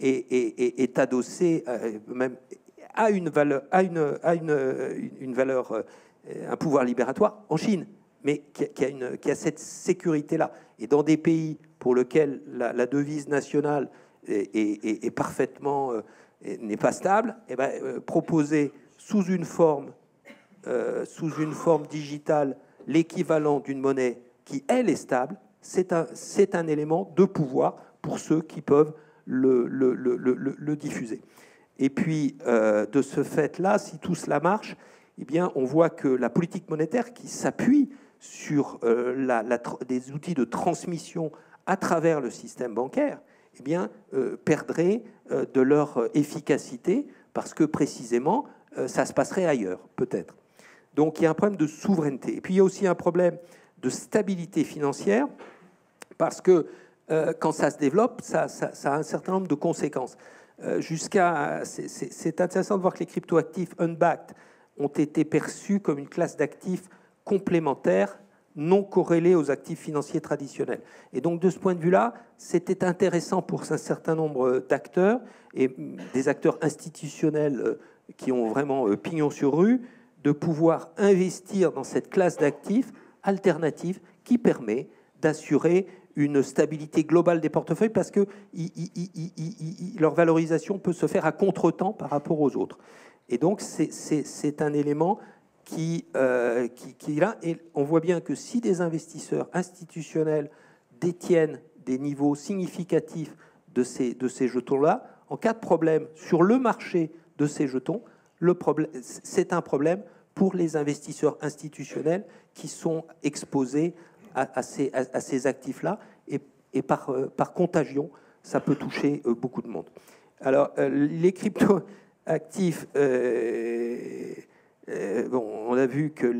est adossé même à une valeur, un pouvoir libératoire en Chine, mais qui a cette sécurité-là. Et dans des pays pour lesquels la devise nationale est parfaitement n'est pas stable, et bien, proposer sous une forme digitale l'équivalent d'une monnaie qui, elle, est stable, c'est un élément de pouvoir pour ceux qui peuvent le diffuser. Et puis, de ce fait-là, si tout cela marche, eh bien, on voit que la politique monétaire qui s'appuie sur des outils de transmission à travers le système bancaire, eh bien, perdraient de leur efficacité parce que, précisément, ça se passerait ailleurs, peut-être. Donc, il y a un problème de souveraineté. Et puis, il y a aussi un problème de stabilité financière parce que quand ça se développe, ça a un certain nombre de conséquences. C'est intéressant de voir que les crypto-actifs unbacked ont été perçus comme une classe d'actifs complémentaires non corrélés aux actifs financiers traditionnels. Et donc, de ce point de vue-là, c'était intéressant pour un certain nombre d'acteurs et des acteurs institutionnels qui ont vraiment pignon sur rue de pouvoir investir dans cette classe d'actifs alternative qui permet d'assurer une stabilité globale des portefeuilles parce que leur valorisation peut se faire à contretemps par rapport aux autres. Et donc, c'est un élément qui est là. Et on voit bien que si des investisseurs institutionnels détiennent des niveaux significatifs de ces jetons-là, en cas de problème sur le marché de ces jetons, c'est un problème pour les investisseurs institutionnels qui sont exposés à ces actifs-là, et par contagion, ça peut toucher beaucoup de monde. Alors, les crypto-actifs, on a vu que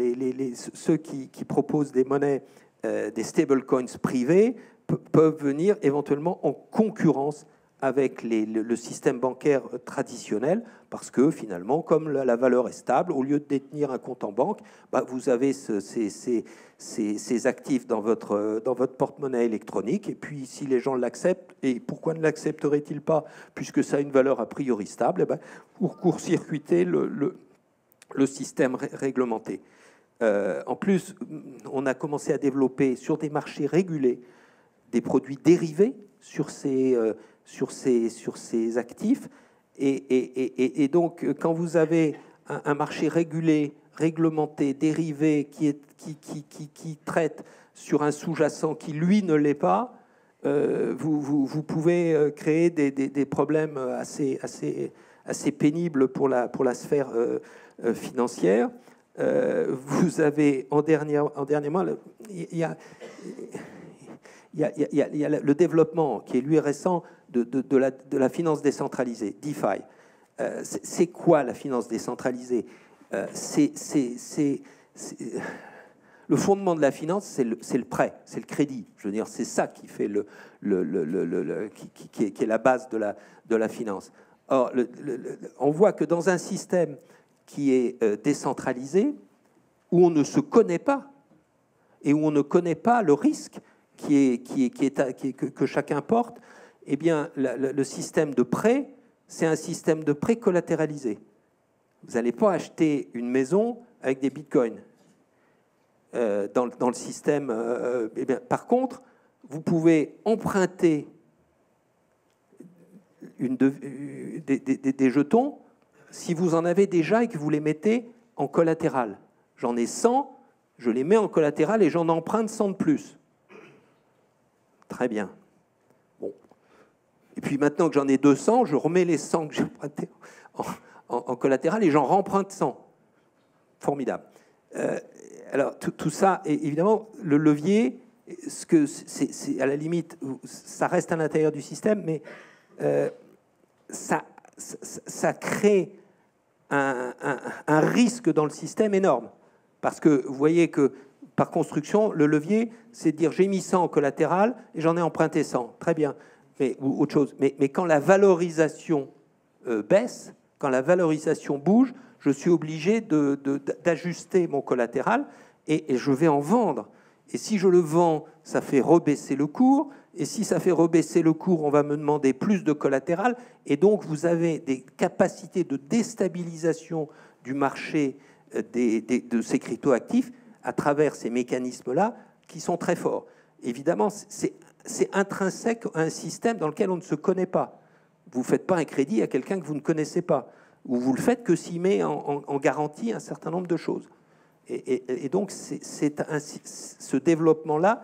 ceux qui proposent des monnaies, des stablecoins privés, peuvent venir éventuellement en concurrence avec le système bancaire traditionnel, parce que finalement, comme la valeur est stable, au lieu de détenir un compte en banque, bah, vous avez ces actifs dans votre porte-monnaie électronique, et puis si les gens l'acceptent, et pourquoi ne l'accepteraient-ils pas, puisque ça a une valeur a priori stable, pour court-circuiter le système réglementé. En plus, on a commencé à développer sur des marchés régulés des produits dérivés sur ces actifs. Et donc, quand vous avez un marché régulé, réglementé, dérivé, qui traite sur un sous-jacent qui, lui, ne l'est pas, vous pouvez créer des problèmes assez pénibles pour la sphère financière. Vous avez, en dernier mois, il y a le développement, qui est lui récent, de la finance décentralisée, DeFi. C'est quoi la finance décentralisée? Le fondement de la finance, c'est le prêt, c'est le crédit. Je veux dire, c'est ça qui fait qui est la base de la finance. Or, on voit que dans un système qui est décentralisé, où on ne se connaît pas et où on ne connaît pas le risque que chacun porte, eh bien, le système de prêt, c'est un système de prêt collatéralisé. Vous n'allez pas acheter une maison avec des bitcoins dans le système. Eh bien, par contre, vous pouvez emprunter des jetons si vous en avez déjà et que vous les mettez en collatéral. J'en ai 100, je les mets en collatéral et j'en emprunte 100 de plus. Très bien. Bon. Et puis maintenant que j'en ai 200, je remets les 100 que j'ai empruntés en collatéral et j'en remprunte 100. Formidable. Alors, tout ça, et évidemment, le levier, à la limite, ça reste à l'intérieur du système, mais ça crée un risque dans le système énorme. Parce que vous voyez que, par construction, le levier, c'est de dire j'ai mis 100 en collatéral et j'en ai emprunté 100. Très bien. Mais, ou autre chose. Mais quand la valorisation baisse, quand la valorisation bouge, je suis obligé d'ajuster mon collatéral et je vais en vendre. Et si je le vends, ça fait rebaisser le cours. Et si ça fait rebaisser le cours, on va me demander plus de collatéral. Et donc, vous avez des capacités de déstabilisation du marché de ces crypto-actifs à travers ces mécanismes-là qui sont très forts. Évidemment, c'est intrinsèque à un système dans lequel on ne se connaît pas. Vous ne faites pas un crédit à quelqu'un que vous ne connaissez pas, ou vous le faites que s'il met en garantie un certain nombre de choses. Et donc, ce développement-là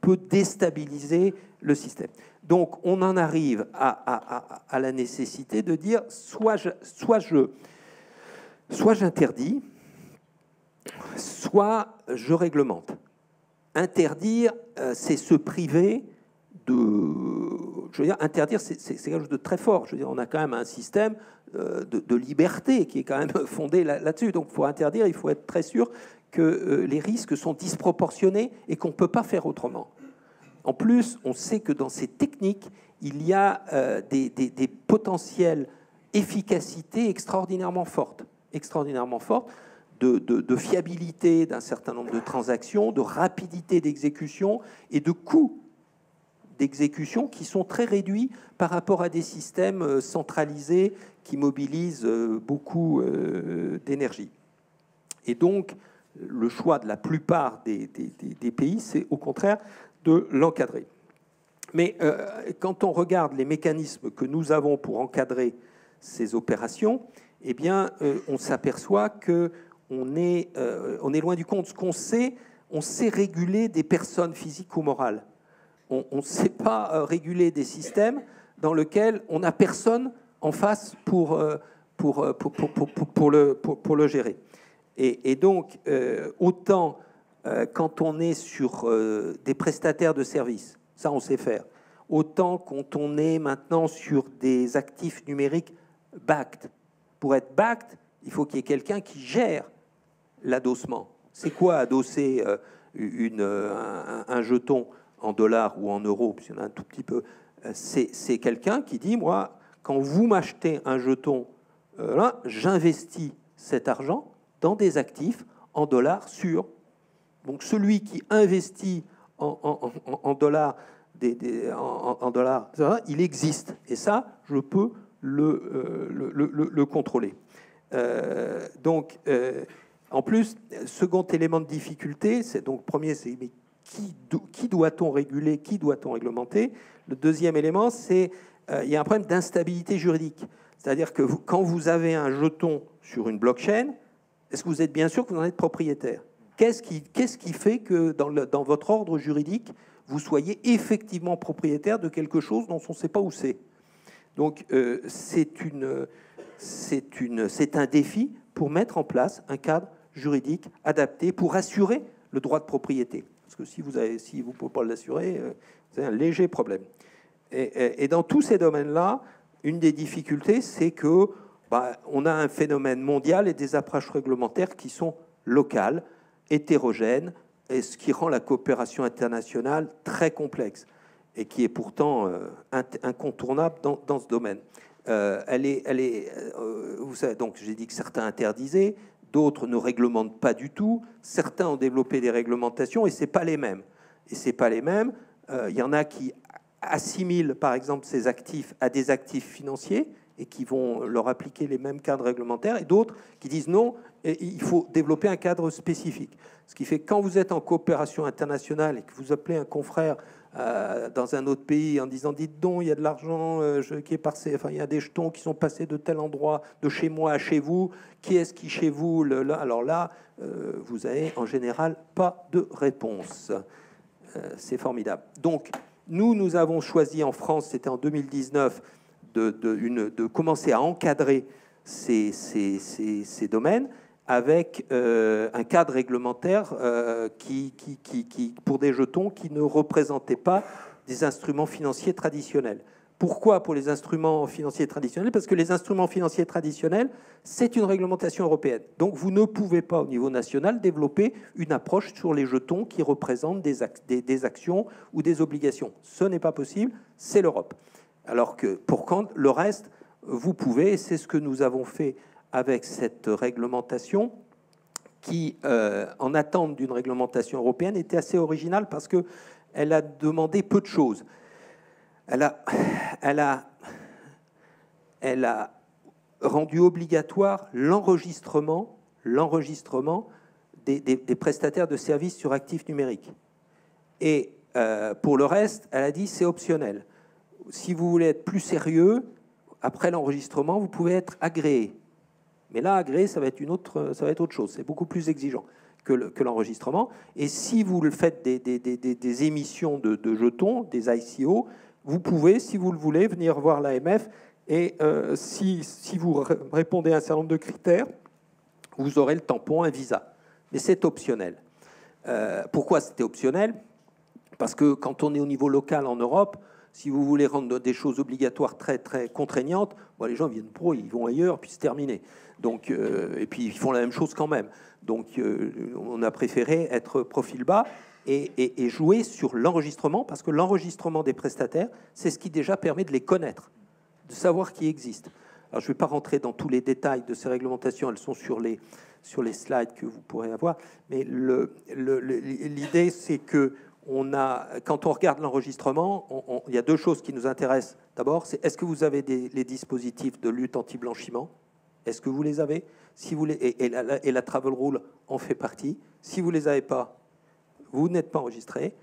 peut déstabiliser le système. Donc, on en arrive à la nécessité de dire soit j'interdis, soit je réglemente. Interdire, c'est se priver de... Je veux dire, interdire, c'est quelque chose de très fort. Je veux dire, on a quand même un système de liberté qui est quand même fondé là-dessus. Donc, pour interdire, il faut être très sûr que les risques sont disproportionnés et qu'on ne peut pas faire autrement. En plus, on sait que dans ces techniques, il y a des potentielles efficacités extraordinairement fortes, de fiabilité d'un certain nombre de transactions, de rapidité d'exécution et de coût d'exécution qui sont très réduits par rapport à des systèmes centralisés qui mobilisent beaucoup d'énergie. Et donc, le choix de la plupart des pays, c'est au contraire de l'encadrer. Mais quand on regarde les mécanismes que nous avons pour encadrer ces opérations, eh bien, on s'aperçoit qu'on est loin du compte. Ce qu'on sait, on sait réguler des personnes physiques ou morales. On ne sait pas réguler des systèmes dans lesquels on n'a personne en face pour le gérer. Et donc, autant quand on est sur des prestataires de services, ça on sait faire, autant quand on est maintenant sur des actifs numériques backed. Pour être backed, il faut qu'il y ait quelqu'un qui gère l'adossement. C'est quoi adosser un jeton en dollars ou en euros, puisqu'il y en a un tout petit peu, c'est quelqu'un qui dit, moi, quand vous m'achetez un jeton, là, j'investis cet argent dans des actifs en dollars sûrs. Donc celui qui investit en dollars, il existe. Et ça, je peux le contrôler. Donc, en plus, second élément de difficulté, c'est donc, premier, c'est qui doit-on réguler, qui doit-on réglementer? Le deuxième élément, c'est il y a un problème d'instabilité juridique. C'est-à-dire que vous, quand vous avez un jeton sur une blockchain, est-ce que vous êtes bien sûr que vous en êtes propriétaire? Qu'est-ce qui fait que dans votre ordre juridique, vous soyez effectivement propriétaire de quelque chose dont on ne sait pas où c'est? Donc, c'est un défi pour mettre en place un cadre juridique adapté pour assurer le droit de propriété. Parce que si vous ne pouvez pas l'assurer, c'est un léger problème. Et dans tous ces domaines-là, une des difficultés, c'est que on a un phénomène mondial et des approches réglementaires qui sont locales, hétérogènes, et ce qui rend la coopération internationale très complexe et qui est pourtant incontournable dans ce domaine. Vous savez, donc j'ai dit que certains interdisaient, d'autres ne réglementent pas du tout, certains ont développé des réglementations et c'est pas les mêmes. Et c'est pas les mêmes. Il y en a qui assimilent, par exemple, ces actifs à des actifs financiers et qui vont leur appliquer les mêmes cadres réglementaires, et d'autres qui disent non, il faut développer un cadre spécifique. Ce qui fait que quand vous êtes en coopération internationale et que vous appelez un confrère dans un autre pays en disant « Dites donc, il y a de l'argent qui est passé, enfin, il y a des jetons qui sont passés de tel endroit, de chez moi à chez vous, qui est-ce qui chez vous ?» Alors là, vous n'avez en général pas de réponse. C'est formidable. Donc, nous avons choisi en France, c'était en 2019, de commencer à encadrer ces domaines avec un cadre réglementaire pour des jetons qui ne représentaient pas des instruments financiers traditionnels. Pourquoi pour les instruments financiers traditionnels? Parce que les instruments financiers traditionnels, c'est une réglementation européenne. Donc vous ne pouvez pas, au niveau national, développer une approche sur les jetons qui représentent des actions ou des obligations. Ce n'est pas possible, c'est l'Europe. Alors que pour quand le reste, vous pouvez, et c'est ce que nous avons fait avec cette réglementation qui, en attente d'une réglementation européenne, était assez originale parce qu'elle a demandé peu de choses. Elle a rendu obligatoire l'enregistrement des prestataires de services sur actifs numériques. Et pour le reste, elle a dit c'est optionnel. Si vous voulez être plus sérieux, après l'enregistrement, vous pouvez être agréé. Mais là, agréé, ça va être autre chose. C'est beaucoup plus exigeant que l'enregistrement. Et si vous le faites des émissions de jetons, des ICO, vous pouvez, si vous le voulez, venir voir l'AMF. Et si vous répondez à un certain nombre de critères, vous aurez le tampon, un visa. Mais c'est optionnel. Pourquoi c'était optionnel? Parce que quand on est au niveau local en Europe, si vous voulez rendre des choses obligatoires très, très contraignantes, bon, les gens viennent pro, ils vont ailleurs, puis c'est terminé. Donc, et puis, ils font la même chose quand même. Donc, on a préféré être profil bas et jouer sur l'enregistrement, parce que l'enregistrement des prestataires, c'est ce qui déjà permet de les connaître, de savoir qui existe. Alors, je ne vais pas rentrer dans tous les détails de ces réglementations, elles sont sur les slides que vous pourrez avoir, mais l'idée, c'est que Quand on regarde l'enregistrement, il y a deux choses qui nous intéressent. D'abord, c'est est-ce que vous avez les dispositifs de lutte anti-blanchiment? Est-ce que vous les avez? Si vous les, et la Travel Rule en fait partie. Si vous ne les avez pas, vous n'êtes pas enregistré.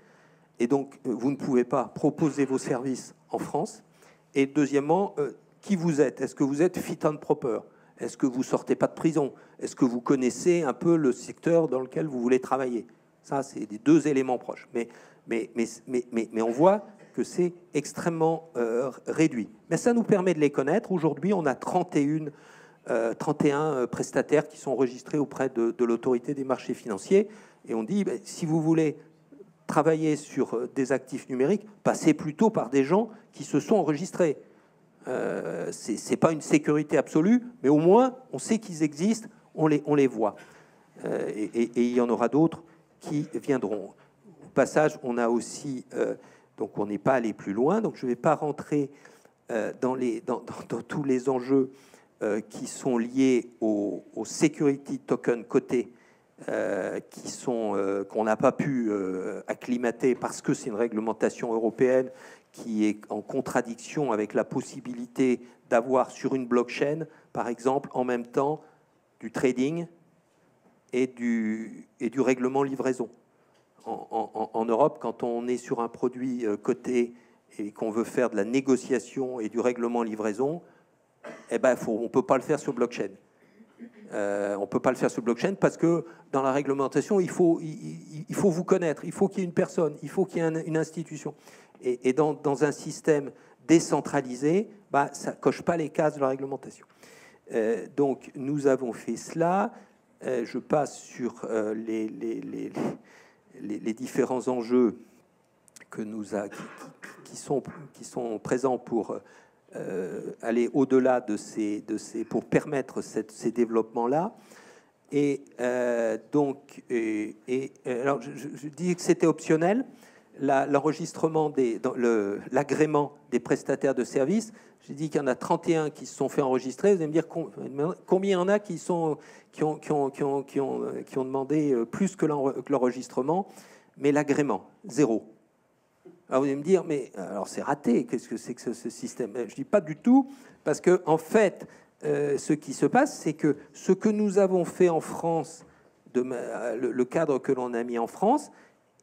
Et donc, vous ne pouvez pas proposer vos services en France. Et deuxièmement, qui vous êtes? Est-ce que vous êtes fit and proper? Est-ce que vous ne sortez pas de prison? Est-ce que vous connaissez un peu le secteur dans lequel vous voulez travailler? Ça, c'est les deux éléments proches. Mais on voit que c'est extrêmement réduit. Mais ça nous permet de les connaître. Aujourd'hui, on a 31 prestataires qui sont enregistrés auprès de l'Autorité des marchés financiers. Et on dit, ben, si vous voulez travailler sur des actifs numériques, passez plutôt par des gens qui se sont enregistrés. Ce n'est pas une sécurité absolue, mais au moins, on sait qu'ils existent, on les voit. Et il y en aura d'autres qui viendront. Au passage, on a aussi... donc, on n'est pas allé plus loin. Donc, je ne vais pas rentrer dans tous les enjeux qui sont liés aux security tokens cotés qu'on n'a pas pu acclimater parce que c'est une réglementation européenne qui est en contradiction avec la possibilité d'avoir sur une blockchain, par exemple, en même temps du trading et du règlement livraison. En Europe, quand on est sur un produit coté et qu'on veut faire de la négociation et du règlement livraison, eh ben, on ne peut pas le faire sur blockchain. On ne peut pas le faire sur blockchain parce que dans la réglementation, il faut vous connaître, il faut qu'il y ait une personne, il faut qu'il y ait une institution. Et dans un système décentralisé, bah, ça ne coche pas les cases de la réglementation. Donc, nous avons fait cela. Je passe sur les différents enjeux qui sont présents pour aller au-delà pour permettre ces développements-là. Alors, je dis que c'était optionnel. L'enregistrement, l'agrément des prestataires de services, j'ai dit qu'il y en a 31 qui se sont fait enregistrer. Vous allez me dire combien il y en a qui ont demandé plus que l'enregistrement, mais l'agrément, zéro. Alors vous allez me dire, mais alors c'est raté, qu'est-ce que c'est que ce système? Je dis pas du tout, parce que en fait, ce qui se passe, c'est que ce que nous avons fait en France, le cadre que l'on a mis en France,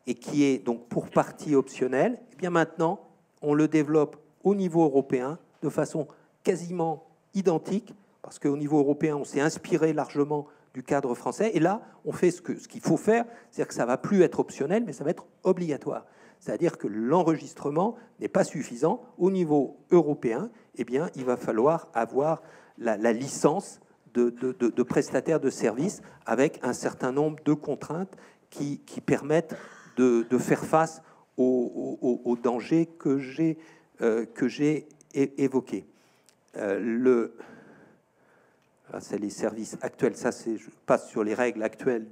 et qui est donc pour partie optionnel, eh bien maintenant, on le développe au niveau européen de façon quasiment identique, parce qu'au niveau européen, on s'est inspiré largement du cadre français, et là, on fait ce qu'il faut faire, c'est-à-dire que ça ne va plus être optionnel, mais ça va être obligatoire. C'est-à-dire que l'enregistrement n'est pas suffisant. Au niveau européen, eh bien, il va falloir avoir la licence de prestataire de services avec un certain nombre de contraintes qui permettent de faire face aux dangers que j'ai évoqués. C'est les services actuels. Ça, je passe sur les règles actuelles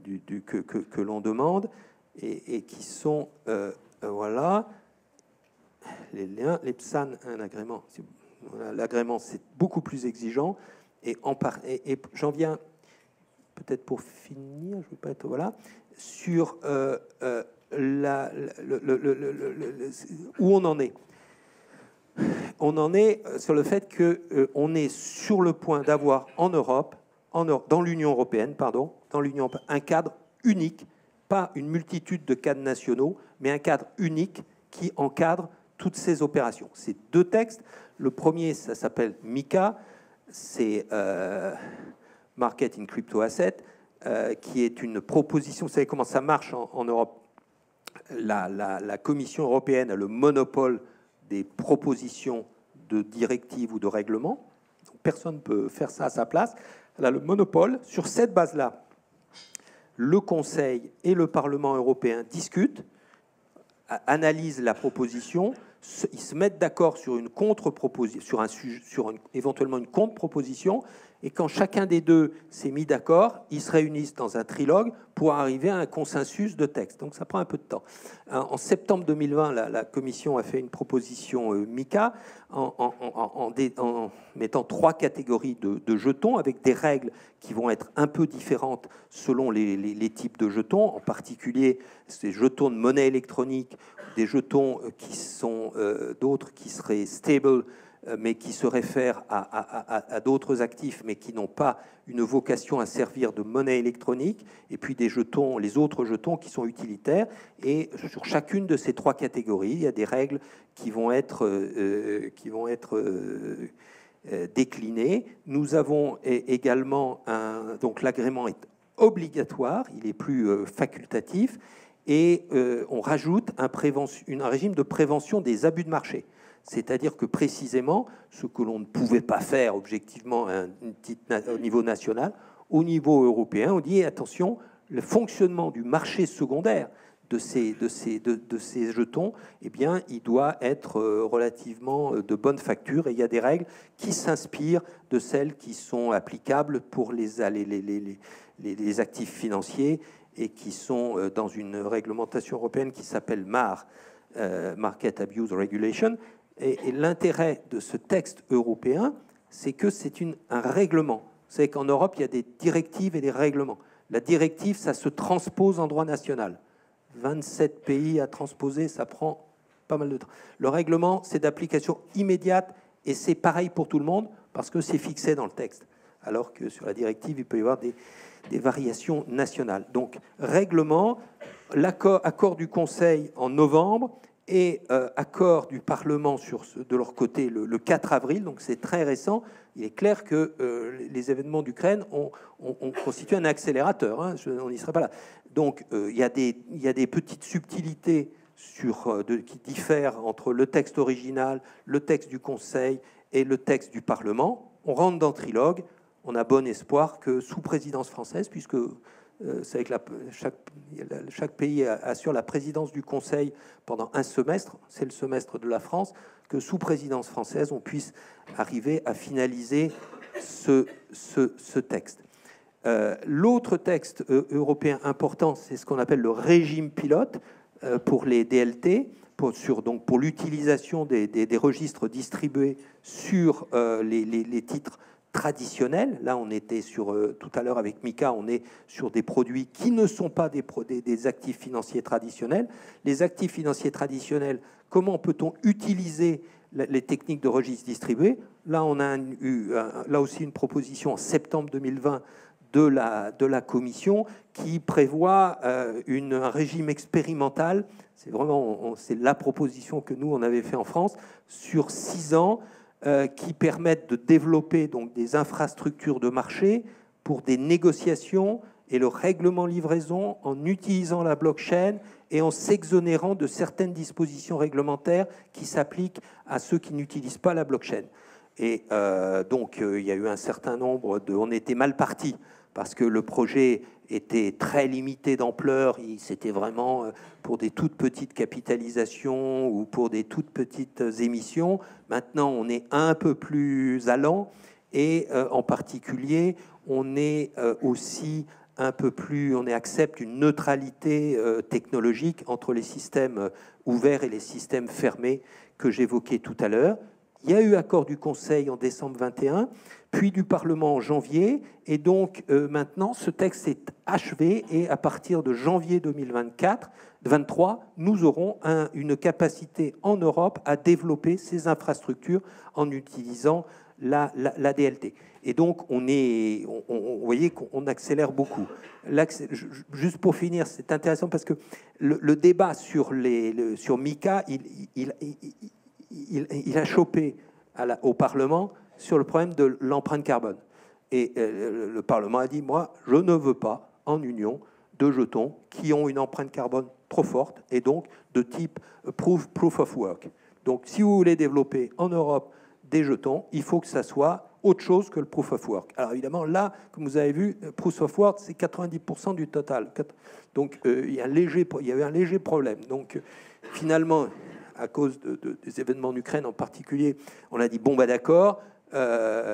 que l'on demande et qui sont, voilà, les liens, les PSAN, un agrément. L'agrément, c'est beaucoup plus exigeant. Et j'en viens... peut-être pour finir, je ne vais pas être... Voilà. Sur où on en est. On en est sur le fait que on est sur le point d'avoir en Europe, dans l'Union européenne, pardon, un cadre unique, pas une multitude de cadres nationaux, mais un cadre unique qui encadre toutes ces opérations. C'est deux textes. Le premier, ça s'appelle MiCA, c'est... Market in Crypto Asset, qui est une proposition. Vous savez comment ça marche en Europe? La Commission européenne a le monopole des propositions de directives ou de règlements. Donc, personne ne peut faire ça à sa place. Elle a le monopole. Sur cette base-là, le Conseil et le Parlement européen discutent, analysent la proposition, ils se mettent d'accord sur une contre-proposition, éventuellement une contre-proposition, et quand chacun des deux s'est mis d'accord, ils se réunissent dans un trilogue pour arriver à un consensus de texte. Donc ça prend un peu de temps. En septembre 2020, la Commission a fait une proposition MiCA en mettant 3 catégories de jetons avec des règles qui vont être un peu différentes selon les types de jetons, en particulier ces jetons de monnaie électronique, des jetons qui sont d'autres qui seraient stable, mais qui se réfèrent à d'autres actifs, mais qui n'ont pas une vocation à servir de monnaie électronique, et puis des jetons, les autres jetons qui sont utilitaires. Et sur chacune de ces 3 catégories, il y a des règles qui vont être déclinées. Nous avons également donc l'agrément est obligatoire, il n'est plus facultatif, et on rajoute un régime de prévention des abus de marché. C'est-à-dire que précisément, ce que l'on ne pouvait pas faire objectivement au niveau national, au niveau européen, on dit attention, le fonctionnement du marché secondaire de ces jetons, eh bien, il doit être relativement de bonne facture. Et il y a des règles qui s'inspirent de celles qui sont applicables pour les actifs financiers et qui sont dans une réglementation européenne qui s'appelle MAR, Market Abuse Regulation. Et l'intérêt de ce texte européen, c'est que c'est un règlement. Vous savez qu'en Europe, il y a des directives et des règlements. La directive, ça se transpose en droit national. 27 pays à transposer, ça prend pas mal de temps. Le règlement, c'est d'application immédiate, et c'est pareil pour tout le monde, parce que c'est fixé dans le texte. Alors que sur la directive, il peut y avoir des variations nationales. Donc, règlement, accord du Conseil en novembre, et accord du Parlement de leur côté le 4 avril, donc c'est très récent. Il est clair que les événements d'Ukraine ont constitué un accélérateur, hein, on n'y serait pas là. Donc il y a des petites subtilités qui diffèrent entre le texte original, le texte du Conseil et le texte du Parlement. On rentre dans le trilogue, on a bon espoir que sous présidence française, puisque... C'est que chaque pays assure la présidence du Conseil pendant un semestre, c'est le semestre de la France, que sous présidence française, on puisse arriver à finaliser ce texte. L'autre texte européen important, c'est ce qu'on appelle le régime pilote pour les DLT, pour l'utilisation des registres distribués sur les titres traditionnel. Là, on était sur, tout à l'heure avec MiCA, on est sur des produits qui ne sont pas des actifs financiers traditionnels. Les actifs financiers traditionnels, comment peut-on utiliser les techniques de registre distribué? Là, on a là aussi une proposition en septembre 2020 de la Commission qui prévoit un régime expérimental. C'est vraiment c'est la proposition que nous, on avait fait en France, sur 6 ans, qui permettent de développer donc des infrastructures de marché pour des négociations et le règlement livraison en utilisant la blockchain et en s'exonérant de certaines dispositions réglementaires qui s'appliquent à ceux qui n'utilisent pas la blockchain. Et donc, il y a eu un certain nombre on était mal partis parce que le projet était très limité d'ampleur, c'était vraiment pour des toutes petites capitalisations ou pour des toutes petites émissions. Maintenant, on est un peu plus allant et en particulier, on est aussi un peu plus, on accepte une neutralité technologique entre les systèmes ouverts et les systèmes fermés que j'évoquais tout à l'heure. Il y a eu accord du Conseil en décembre 21, puis du Parlement en janvier, et donc maintenant ce texte est achevé, et à partir de janvier 2023, nous aurons une capacité en Europe à développer ces infrastructures en utilisant la DLT. Et donc vous voyez qu'on accélère beaucoup. Juste pour finir, c'est intéressant parce que le débat sur MiCA, il a chopé au Parlement sur le problème de l'empreinte carbone. Et le Parlement a dit, moi, je ne veux pas, en Union, de jetons qui ont une empreinte carbone trop forte, et donc de type proof of work. Donc, si vous voulez développer en Europe des jetons, il faut que ça soit autre chose que le proof of work. Alors, évidemment, là, comme vous avez vu, proof of work, c'est 90% du total. Donc, il y a eu un léger problème. Donc, finalement... à cause des événements en Ukraine en particulier, on a dit « bon, bah d'accord »,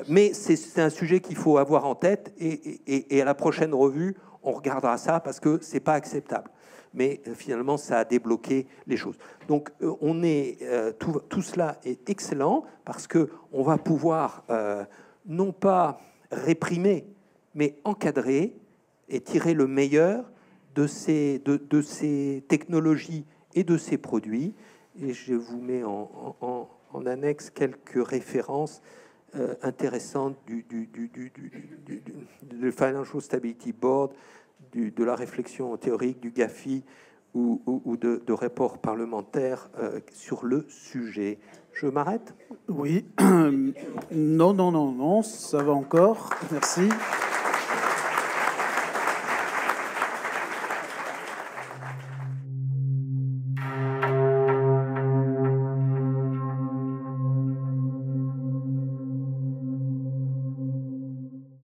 mais c'est un sujet qu'il faut avoir en tête et à la prochaine revue, on regardera ça parce que c'est pas acceptable. Mais finalement, ça a débloqué les choses. Donc, on est, tout cela est excellent parce que on va pouvoir non pas réprimer, mais encadrer et tirer le meilleur de ces technologies et de ces produits. Et je vous mets en annexe quelques références intéressantes du Financial Stability Board, de la réflexion théorique, du GAFI ou de rapports parlementaires sur le sujet. Je m'arrête ? Oui. Non, ça va encore. Merci.